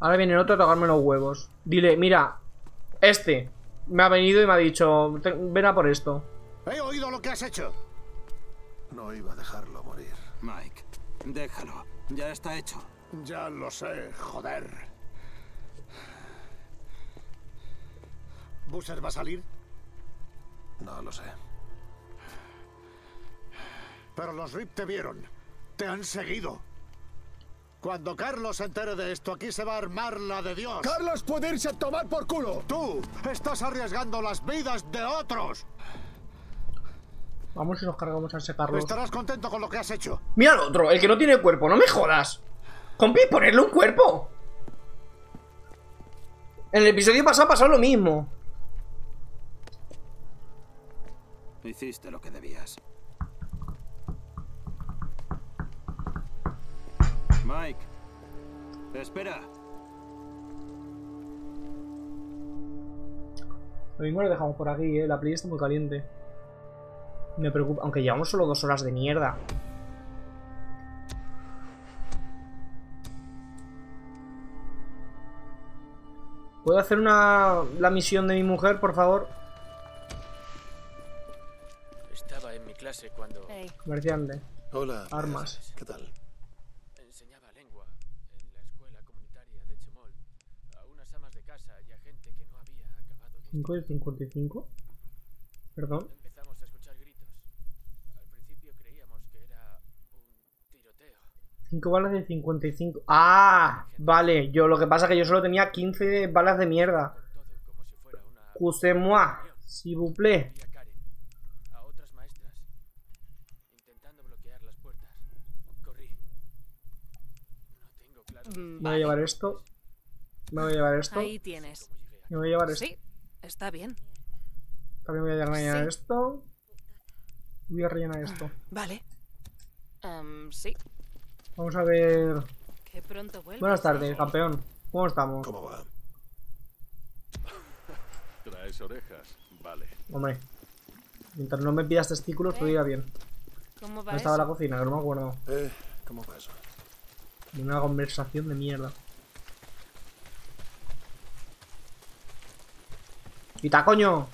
Ahora viene el otro a tocarme los huevos. Dile, mira, este me ha venido y me ha dicho, ven a por esto. He oído lo que has hecho. No iba a dejarlo morir. Mike, déjalo. Ya está hecho. Ya lo sé, joder. ¿Boozer va a salir? No lo sé. Pero los R I P te vieron. Te han seguido. Cuando Carlos se entere de esto, aquí se va a armar la de Dios. ¡Carlos puede irse a tomar por culo! ¡Tú estás arriesgando las vidas de otros! Vamos y nos cargamos a ese Carlos. Estarás contento con lo que has hecho. Mira al otro, el que no tiene cuerpo, no me jodas. Compi, ponerle un cuerpo. En el episodio pasado pasó lo mismo. Hiciste lo que debías. Mike, espera. Lo mismo lo dejamos por aquí, eh. La playa está muy caliente. Me preocupa, aunque llevamos solo dos horas de mierda. ¿Puedo hacer una la misión de mi mujer, por favor? Estaba en mi clase cuando... Hey. Comerciante. Hola. Armas. ¿Qué tal? Enseñaba lengua en la escuela comunitaria de Chemol a unas amas de casa y a gente que no había acabado. ¿cinco de cincuenta y cinco? Perdón. cinco balas de cincuenta y cinco. ¡Ah! Vale, yo lo que pasa es que yo solo tenía quince balas de mierda. Excusez-moi, s'il vous plaît. A otras maestras intentando bloquear las puertas. Corrí. No tengo claro. Me voy a llevar esto. Me voy a llevar esto. Ahí tienes. Me voy a llevar esto. Sí, está bien. También voy a rellenar sí. esto. Voy a rellenar esto. Vale. Um, sí. Vamos a ver... Buenas tardes, campeón. ¿Cómo estamos? ¿Cómo va? Traes orejas, vale. Hombre, mientras no me pidas testículos, todo irá bien. ¿Cómo va? No estaba en la cocina, que no me acuerdo. Eh, ¿cómo va eso? Una conversación de mierda. ¡Quita, coño!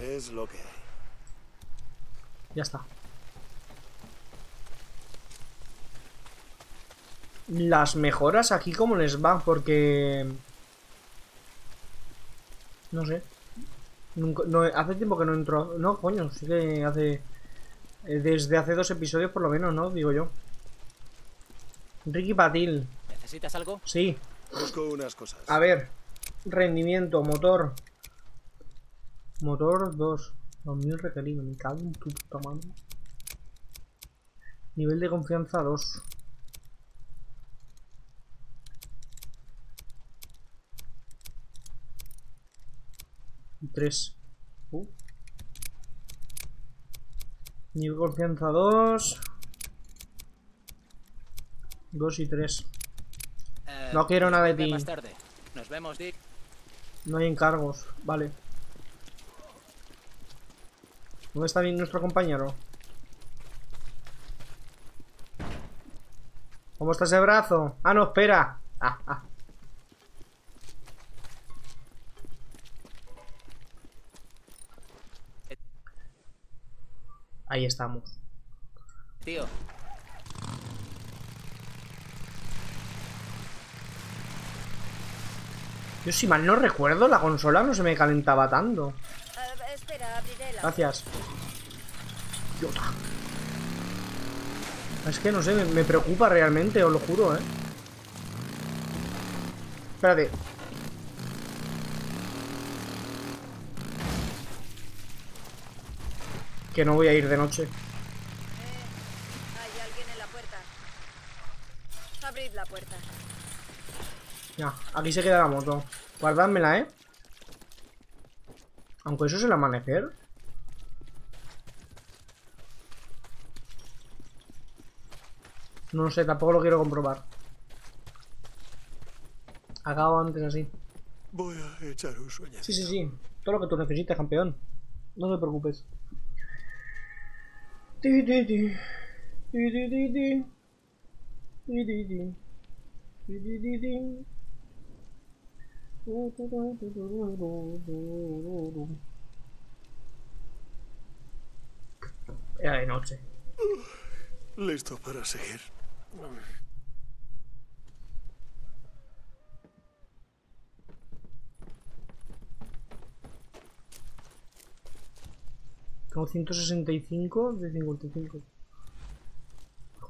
Es lo que... Ya está. Las mejoras aquí como les va, porque... No sé. Nunca, no, hace tiempo que no entro... No, coño, sí que hace... Desde hace dos episodios por lo menos, ¿no? Digo yo. Rikki Patil. ¿Necesitas algo? Sí. Busco unas cosas. A ver. Rendimiento, motor. Motor dos. dos mil requerido, me cago en tu puta madre. Nivel de confianza dos. Y tres. Uh. Nivel de confianza dos. dos y tres. Eh, no quiero nada de ti. Más tarde. Nos vemos, Dick. No hay encargos, vale. ¿Dónde está bien nuestro compañero? ¿Cómo está ese brazo? ¡Ah, no, espera! Ah, ah. Ahí estamos. Tío. Yo, si mal no recuerdo, la consola no se me calentaba tanto. Gracias. Idiota. Es que no sé, me, me preocupa realmente, os lo juro, eh. Espérate. Que no voy a ir de noche. Eh, hay alguien en la puerta. Abrid la puerta. Ya, aquí se queda la moto. Guardádmela, eh. Aunque eso es el amanecer. No sé, tampoco lo quiero comprobar. Acabo antes así. Voy a echar un sueño. Sí, sí, sí. Todo lo que tú necesites, campeón. No te preocupes. Ti, ti, ti. Ti, ti, ti, ti. Ti, ti, ti. Ti, ti, ti, ti. Era de noche. Listo para seguir. Tengo ciento sesenta y cinco de cincuenta y cinco.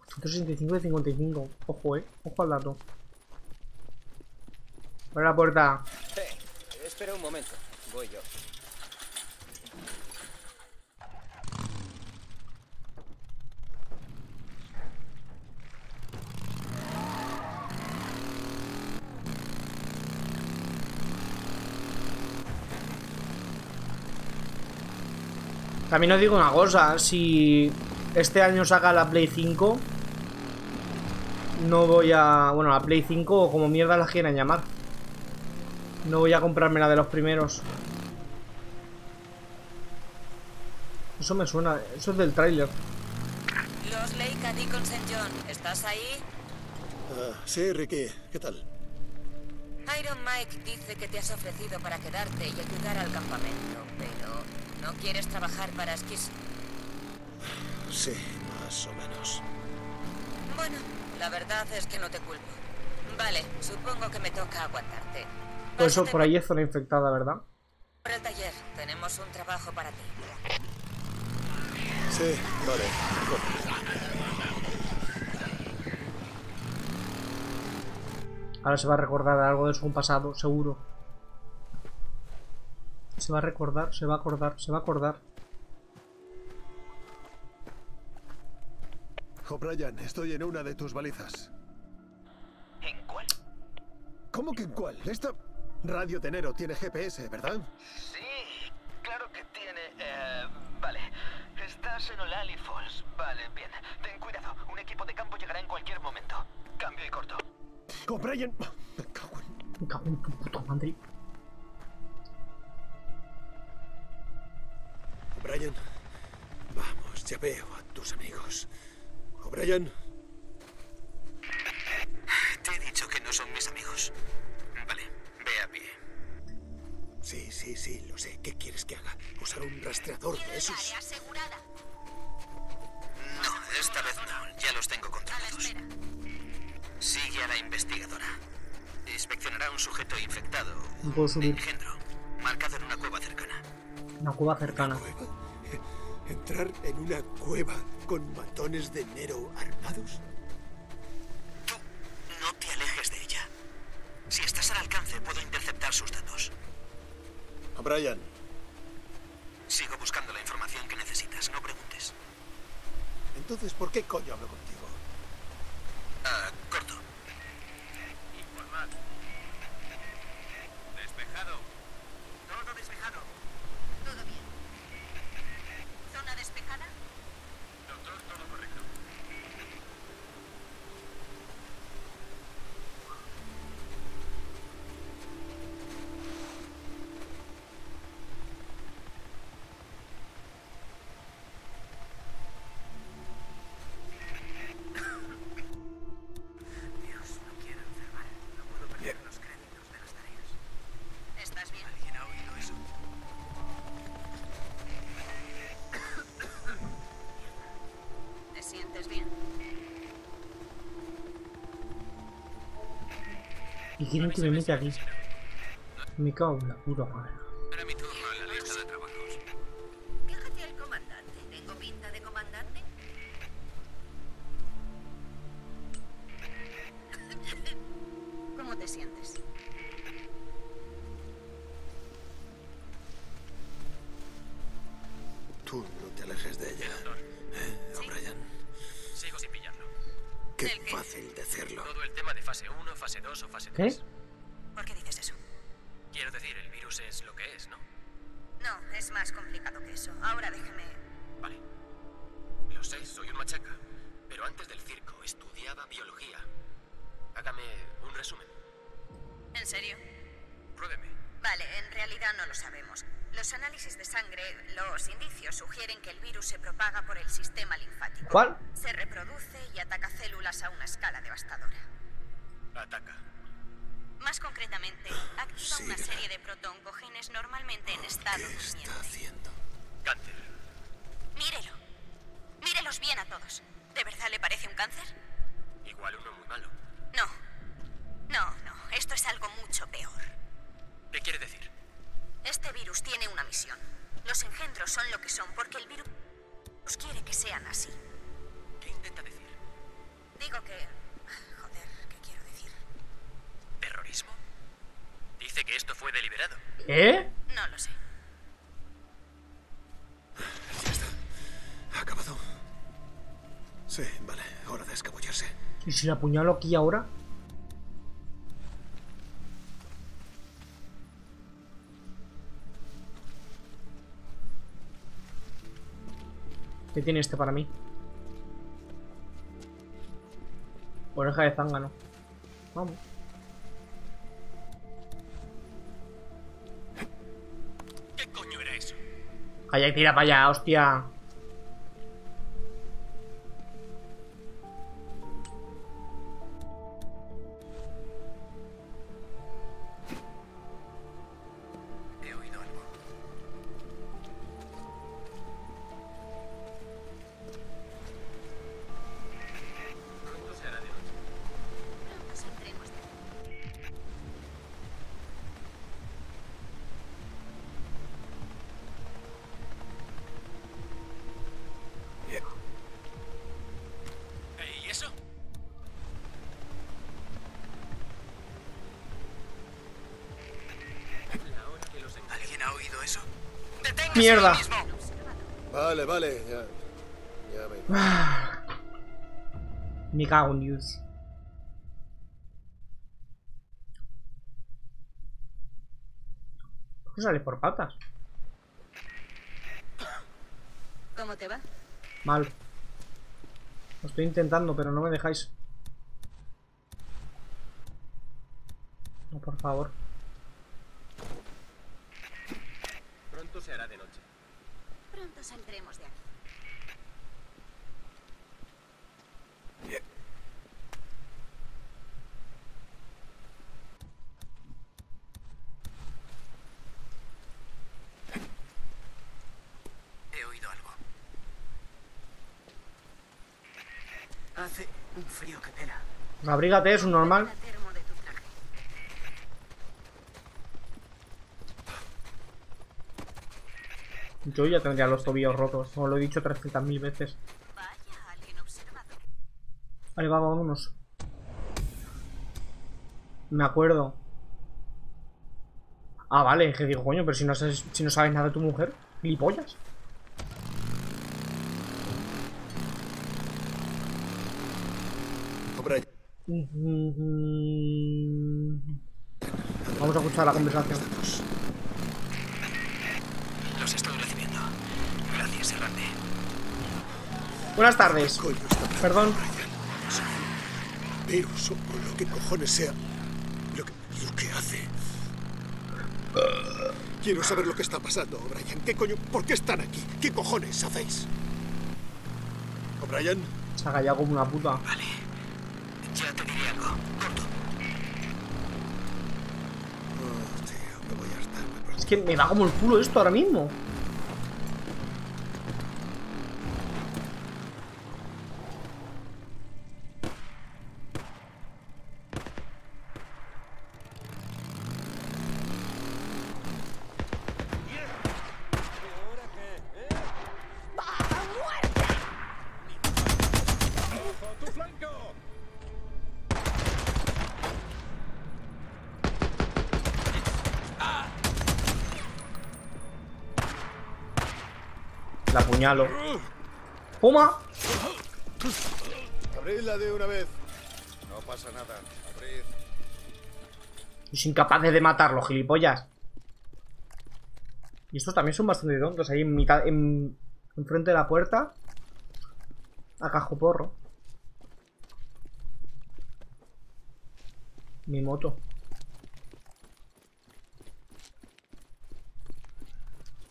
ciento sesenta y cinco de cincuenta y cinco. Ojo, eh. Ojo al dato. Abre la puerta. Hey, espera un momento. Voy yo. También os digo una cosa, si este año saca la Play cinco, no voy a... Bueno, la Play cinco, como mierda las quieran llamar, no voy a comprarme la de los primeros. Eso me suena, eso es del tráiler. Los Lake a Deacon Saint John, ¿estás ahí? Uh, sí, Rikki, ¿qué tal? Iron Mike dice que te has ofrecido para quedarte y ayudar al campamento, pero... ¿No quieres trabajar para Esquizo? Sí, más o menos. Bueno, la verdad es que no te culpo. Vale, supongo que me toca aguantarte. Pues eso, por ahí es zona infectada, ¿verdad? Por el taller, tenemos un trabajo para ti. Sí, vale. Ahora se va a recordar algo de su pasado, seguro. Se va a recordar, se va a acordar, se va a acordar. O'Brian, estoy en una de tus balizas. ¿En cuál? ¿Cómo que en cuál? Esta radio Tenero tiene G P S, ¿verdad? Sí, claro que tiene. Eh, vale. Estás en Olali Falls. Vale, bien. Ten cuidado, un equipo de campo llegará en cualquier momento. Cambio y corto. O'Brian... Me cago en... Me cago en tu puta madre. Brian, vamos, ya veo a tus amigos. O'Brian. Te he dicho que no son mis amigos. Vale, ve a pie. Sí, sí, sí, lo sé. ¿Qué quieres que haga? ¿Usar un rastreador de esos? No, esta vez no. Ya los tengo controlados. Sigue a la investigadora. Inspeccionará a un sujeto infectado, un engendro, marcado en una cueva cercana. Una cueva cercana. ¿Una cueva? ¿Entrar en una cueva con matones de Nero armados? Tú no te alejes de ella. Si estás al alcance, puedo interceptar sus datos. O'Brian. Sigo buscando la información que necesitas, no preguntes. Entonces, ¿por qué coño hablo contigo? Ah, uh, corto. Informad. Despejado. Todo despejado. Todo bien. ¿Zona despejada? Doctor, todo correcto. Dios, no quiero enfermar. No puedo perder los créditos de las tareas. ¿Estás bien? ¿Alguien ha oído eso? ¿Te sientes bien? ¿Y quieren que me meta aquí? Me cago en la puta madre. Era mi turno en la lista de trabajos. Fíjate al comandante. ¿Tengo pinta de comandante? ¿Cómo te sientes? Tú no te alejes de ella, ¿eh, O'Brian? Sigo sin pillarlo. Qué fácil decirlo. Todo el tema de fase uno, fase dos o fase tres. ¿Qué? ¿Por qué dices eso? Quiero decir, el virus es lo que es, ¿no? No, es más complicado que eso. Ahora déjame... Vale. Lo sé, soy un machaca. Pero antes del circo estudiaba biología. Hágame un resumen. ¿En serio? Pruébeme. Vale, en realidad no lo sabemos. Los análisis de sangre, los indicios sugieren que el virus se propaga por el sistema linfático. ¿Cuál? Se reproduce y ataca células a una escala devastadora. Ataca. Más concretamente, activa sí, una serie de protoncogenes normalmente en estado durmiente. ¿Qué está haciendo? Cáncer. Mírelo. Mírelos bien a todos. ¿De verdad le parece un cáncer? Igual uno muy malo. No. No, no. Esto es algo mucho peor. ¿Qué quiere decir? Este virus tiene una misión. Los engendros son lo que son porque el virus quiere que sean así. ¿Qué intenta decir? Digo que... Joder, ¿qué quiero decir? ¿Terrorismo? Dice que esto fue deliberado. ¿Qué? No lo sé. Ya está. Acabado. Sí, vale. Hora de escabullarse. ¿Y si la apuñalo aquí ahora? ¿Qué tiene este para mí? Oreja de zángano. Vamos. ¿Qué coño era eso? Calla, tira para allá, hostia. Mierda. Vale, vale, ya, ya me... Ah, me cago en Dios. ¿Por qué sale por patas? ¿Cómo te va? Mal. Lo estoy intentando, pero no me dejáis. No, por favor. Se hará de noche. Pronto saldremos de aquí. Yeah. He oído algo. Hace un frío que pela. Abrígate, es un normal. Yo ya tendría los tobillos rotos, como lo he dicho trescientas mil veces. Vaya, alguien observado. Vale, va, vámonos. Me acuerdo. Ah, vale, que digo, coño, pero si no sabes, si no sabes nada de tu mujer, gilipollas. Vamos a escuchar la conversación. Buenas tardes. Perdón. Virus o lo que cojones sea. Lo que, lo que hace. Quiero saber lo que está pasando, O'Brian. ¿Qué coño? ¿Por qué están aquí? ¿Qué cojones hacéis? ¿O'Brian? Se ha callado como una puta. Vale. Ya te diré algo. Corto. Oh, tío, me voy a hartar. Es que me da como el culo esto ahora mismo. Puma. Abridla de una vez. No pasa nada. Abrid. Sois incapaces de matarlo, gilipollas. Y estos también son bastante tontos. Ahí en mitad, en, en frente de la puerta. A cajoporro. Mi moto.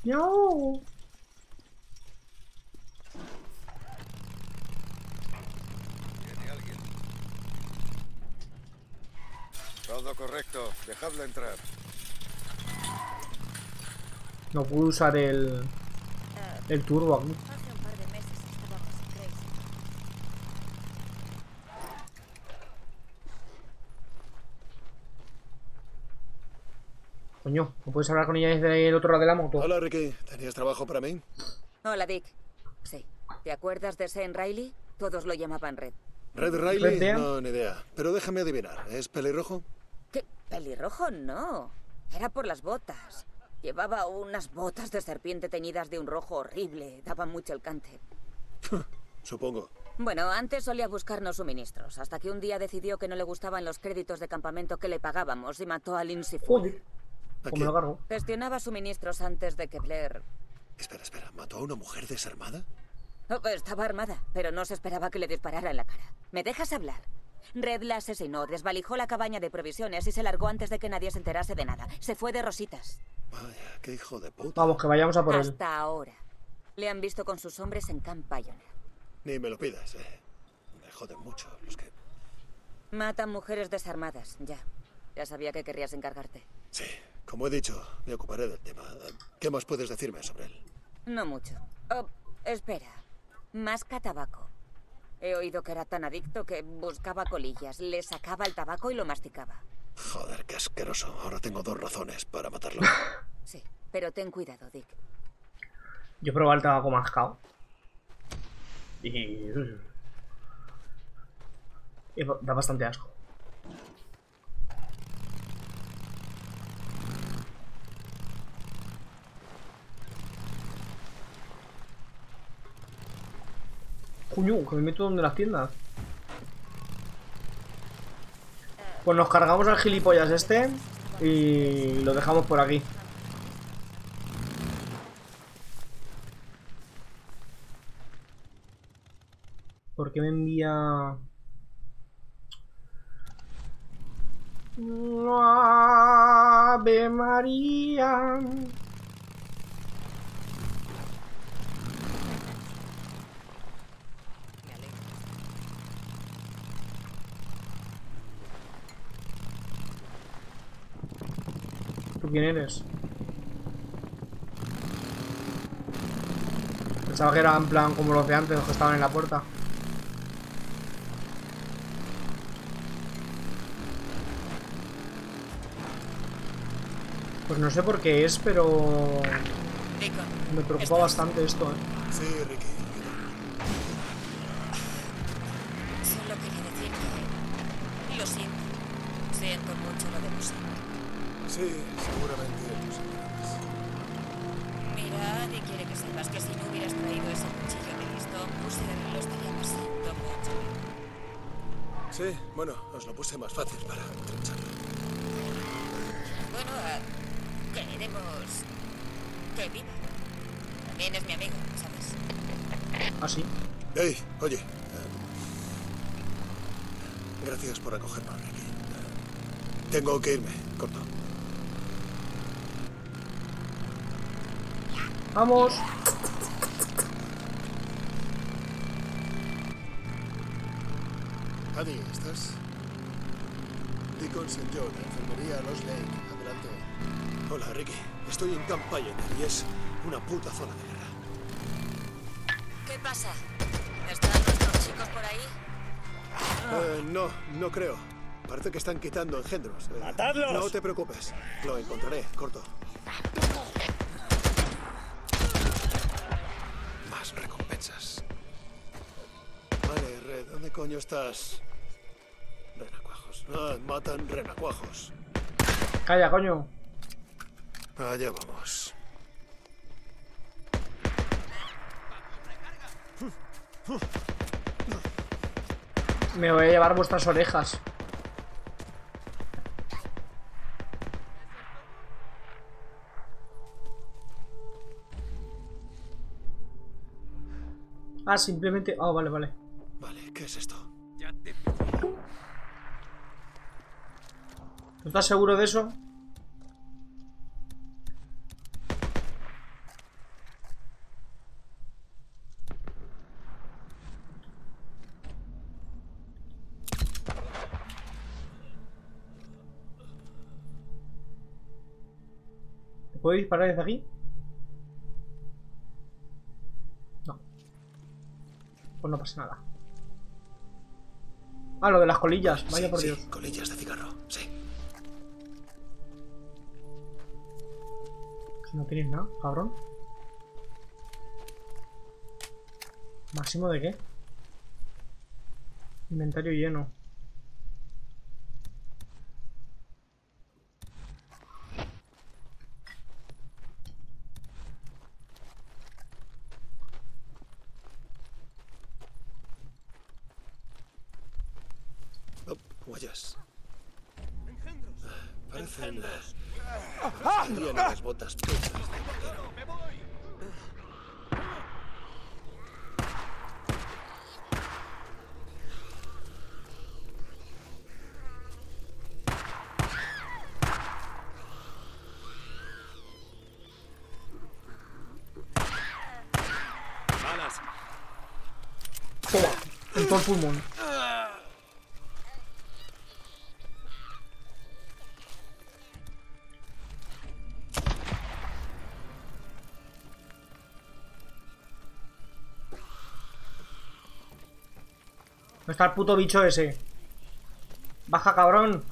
No. Todo correcto, dejadla entrar. No puedo usar el el turbo aquí. Coño, ¿no puedes hablar con ella desde el otro lado de la moto? Hola, Rikki, ¿tenías trabajo para mí? Hola, Dick. Sí. ¿Te acuerdas de Saint Riley? Todos lo llamaban Red. Red Riley, ¿Red no, ni idea. Pero déjame adivinar, ¿es pelirrojo? ¿Qué? Pelirrojo no. Era por las botas. Llevaba unas botas de serpiente teñidas de un rojo horrible. Daba mucho el cante. Supongo. Bueno, antes solía buscarnos suministros, hasta que un día decidió que no le gustaban los créditos de campamento que le pagábamos y mató a Lindsay. Joder. ¿Cómo lo cargo? Gestionaba suministros antes de que Blair... Espera, espera, ¿mató a una mujer desarmada? Oh, estaba armada, pero no se esperaba que le disparara en la cara. ¿Me dejas hablar? Red la asesinó, desvalijó la cabaña de provisiones y se largó antes de que nadie se enterase de nada. Se fue de rositas. Vaya, qué hijo de puta. Vamos, que vayamos a por él. Hasta ahora. Le han visto con sus hombres en Camp Pioneer. Ni me lo pidas, eh. Me joden mucho los que... Matan mujeres desarmadas, ya. Ya sabía que querrías encargarte. Sí, como he dicho, me ocuparé del tema. ¿Qué más puedes decirme sobre él? No mucho. Oh, espera. Masca tabaco. He oído que era tan adicto que buscaba colillas, le sacaba el tabaco y lo masticaba. Joder, qué asqueroso. Ahora tengo dos razones para matarlo. Sí, pero ten cuidado, Dick. Yo he probado el tabaco mascado. Y... y da bastante asco. Coño, que me meto donde las tiendas. Pues nos cargamos al gilipollas este y lo dejamos por aquí. ¿Por qué me envía...? ¡Ave María! ¿Tú quién eres? Pensaba que era en plan como los de antes, los que estaban en la puerta. Pues no sé por qué es, pero... me preocupa bastante esto, eh. Sí, Ricky. Solo quería decir que... lo siento. Siento mucho lo de Boozer. Sí, seguramente lo sentirás. Mira, Addy quiere que sepas que si no hubieras traído ese cuchillo de listón, Boozer lo estaría pasando mucho. Sí, bueno, os lo puse más fácil para trancharlo. Bueno, a... queremos que viva. También es mi amigo, ¿sabes? ¿Ah, sí? Hey, oye. Uh, gracias por acogernos, Ricky. Uh, tengo que irme, corto. ¡Vamos! Addy, ¿estás? Deacon Saint John, enfermería Los Lake. Hola, Ricky. Estoy en Camp Pioneer y es una puta zona de guerra. ¿Qué pasa? ¿Están nuestros chicos por ahí? Eh, no, no creo. Parece que están quitando engendros. Eh, ¡Matadlos! No te preocupes. Lo encontraré, corto. Más recompensas. Vale, Red, ¿dónde coño estás? Renacuajos. Ah, matan renacuajos. Calla, coño. Allá vamos. Me voy a llevar vuestras orejas. Ah, simplemente... Ah, oh, vale, vale. Vale, ¿qué es esto? Ya te... ¿Tú estás seguro de eso? ¿Puedo disparar desde aquí? No. Pues no pasa nada. Ah, lo de las colillas. Vaya sí, por sí. Dios. Colillas de cigarro, sí. No tienes nada, cabrón. ¿Máximo de qué? Inventario lleno. Gilipollas. Parecen... Tienen las botas puestas. ¡Me voy! Todo el pulmón. ¿Dónde está el puto bicho ese? Baja, cabrón.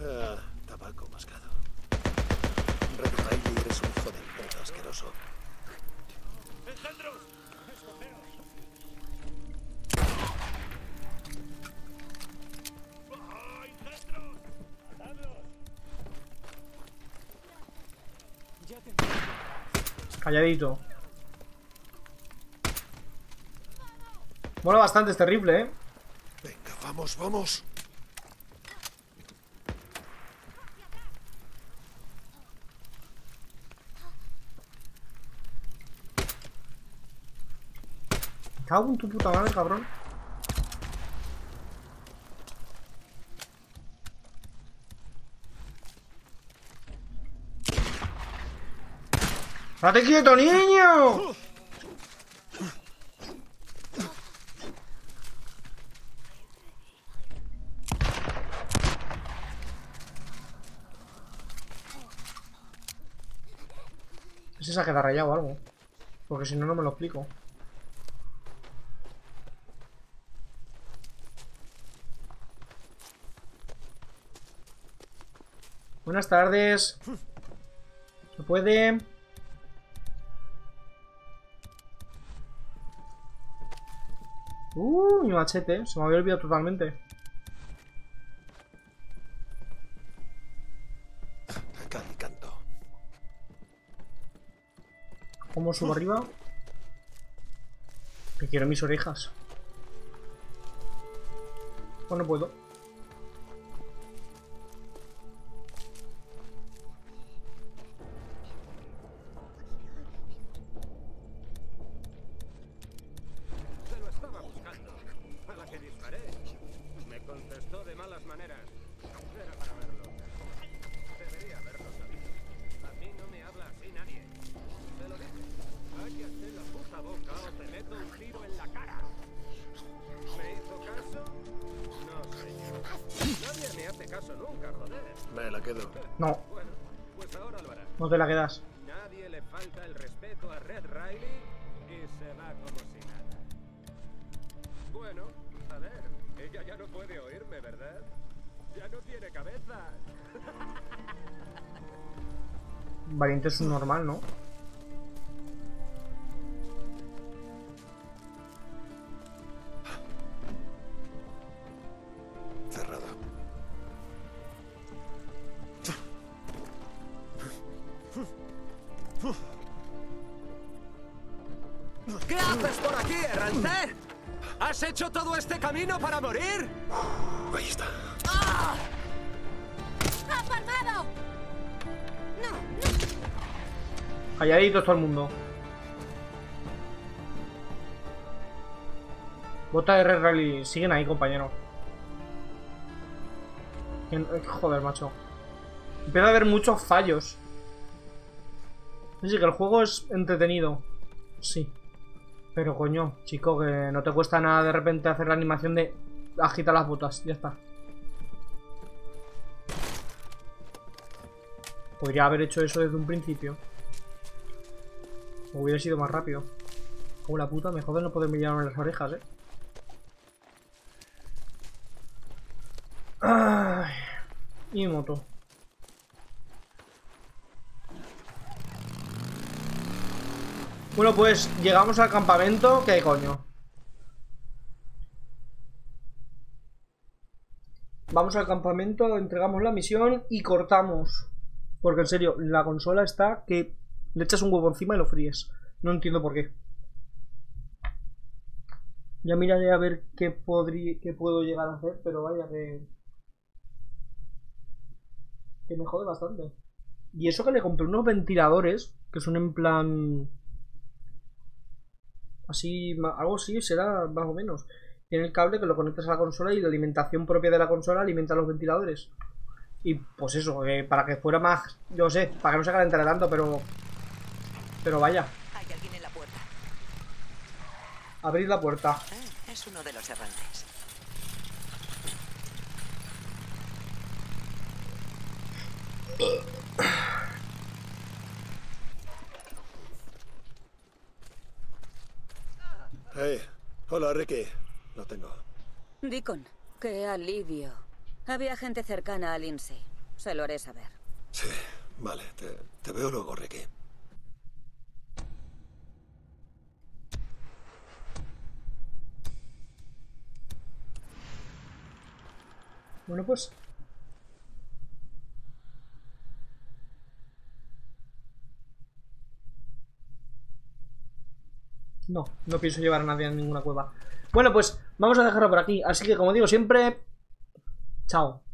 Ah, tabaco mascado. Red Riley, eres un hijo del puto asqueroso. Calladito. Mola bastante, es terrible, ¿eh? Venga, vamos, vamos. Me cago en tu puta madre, cabrón. ¡Date quieto, niño! Es esa que da rayado o algo. Porque si no, no me lo explico. Buenas tardes. ¿Se puede...? Uh, mi machete, se me había olvidado totalmente. Acá me canto. ¿Cómo subo arriba? Que quiero mis orejas. Pues no puedo. Valiente es un normal, ¿no? Cerrado. ¿Qué haces por aquí, errante? ¿Has hecho todo este camino para morir? Ahí está. ¡Ah! ¡Apartado! No, no. Calladitos todo el mundo. Bota de Red Rally. Siguen ahí, compañero. Joder, macho. Empieza a haber muchos fallos. Así que el juego es entretenido. Sí. Pero coño, chico, que no te cuesta nada de repente hacer la animación de agitar las botas. Ya está. Podría haber hecho eso desde un principio. Hubiera sido más rápido. Como la puta, me joder no poder mirarme las orejas, eh. Ay, y mi moto. Bueno, pues llegamos al campamento. ¿Qué coño? Vamos al campamento, entregamos la misión y cortamos. Porque en serio, la consola está que... Le echas un huevo encima y lo fríes. No entiendo por qué. Ya miraré a ver qué, podrí, qué puedo llegar a hacer, pero vaya que... que me jode bastante. Y eso que le compré unos ventiladores, que son en plan... así, algo así será más o menos. Tiene el cable que lo conectas a la consola y la alimentación propia de la consola alimenta los ventiladores. Y pues eso, eh, para que fuera más, yo sé, para que no se calentara tanto, pero... pero vaya. Hay alguien en la puerta. Abrid la puerta. Eh, es uno de los errantes. Hey, hola Rikki. Lo tengo. Deacon, qué alivio. Había gente cercana a Lindsay. Se lo haré saber. Sí, vale. Te, te veo luego, Rikki. Bueno, pues... no, no pienso llevar a nadie a ninguna cueva. Bueno, pues vamos a dejarlo por aquí. Así que, como digo siempre, chao.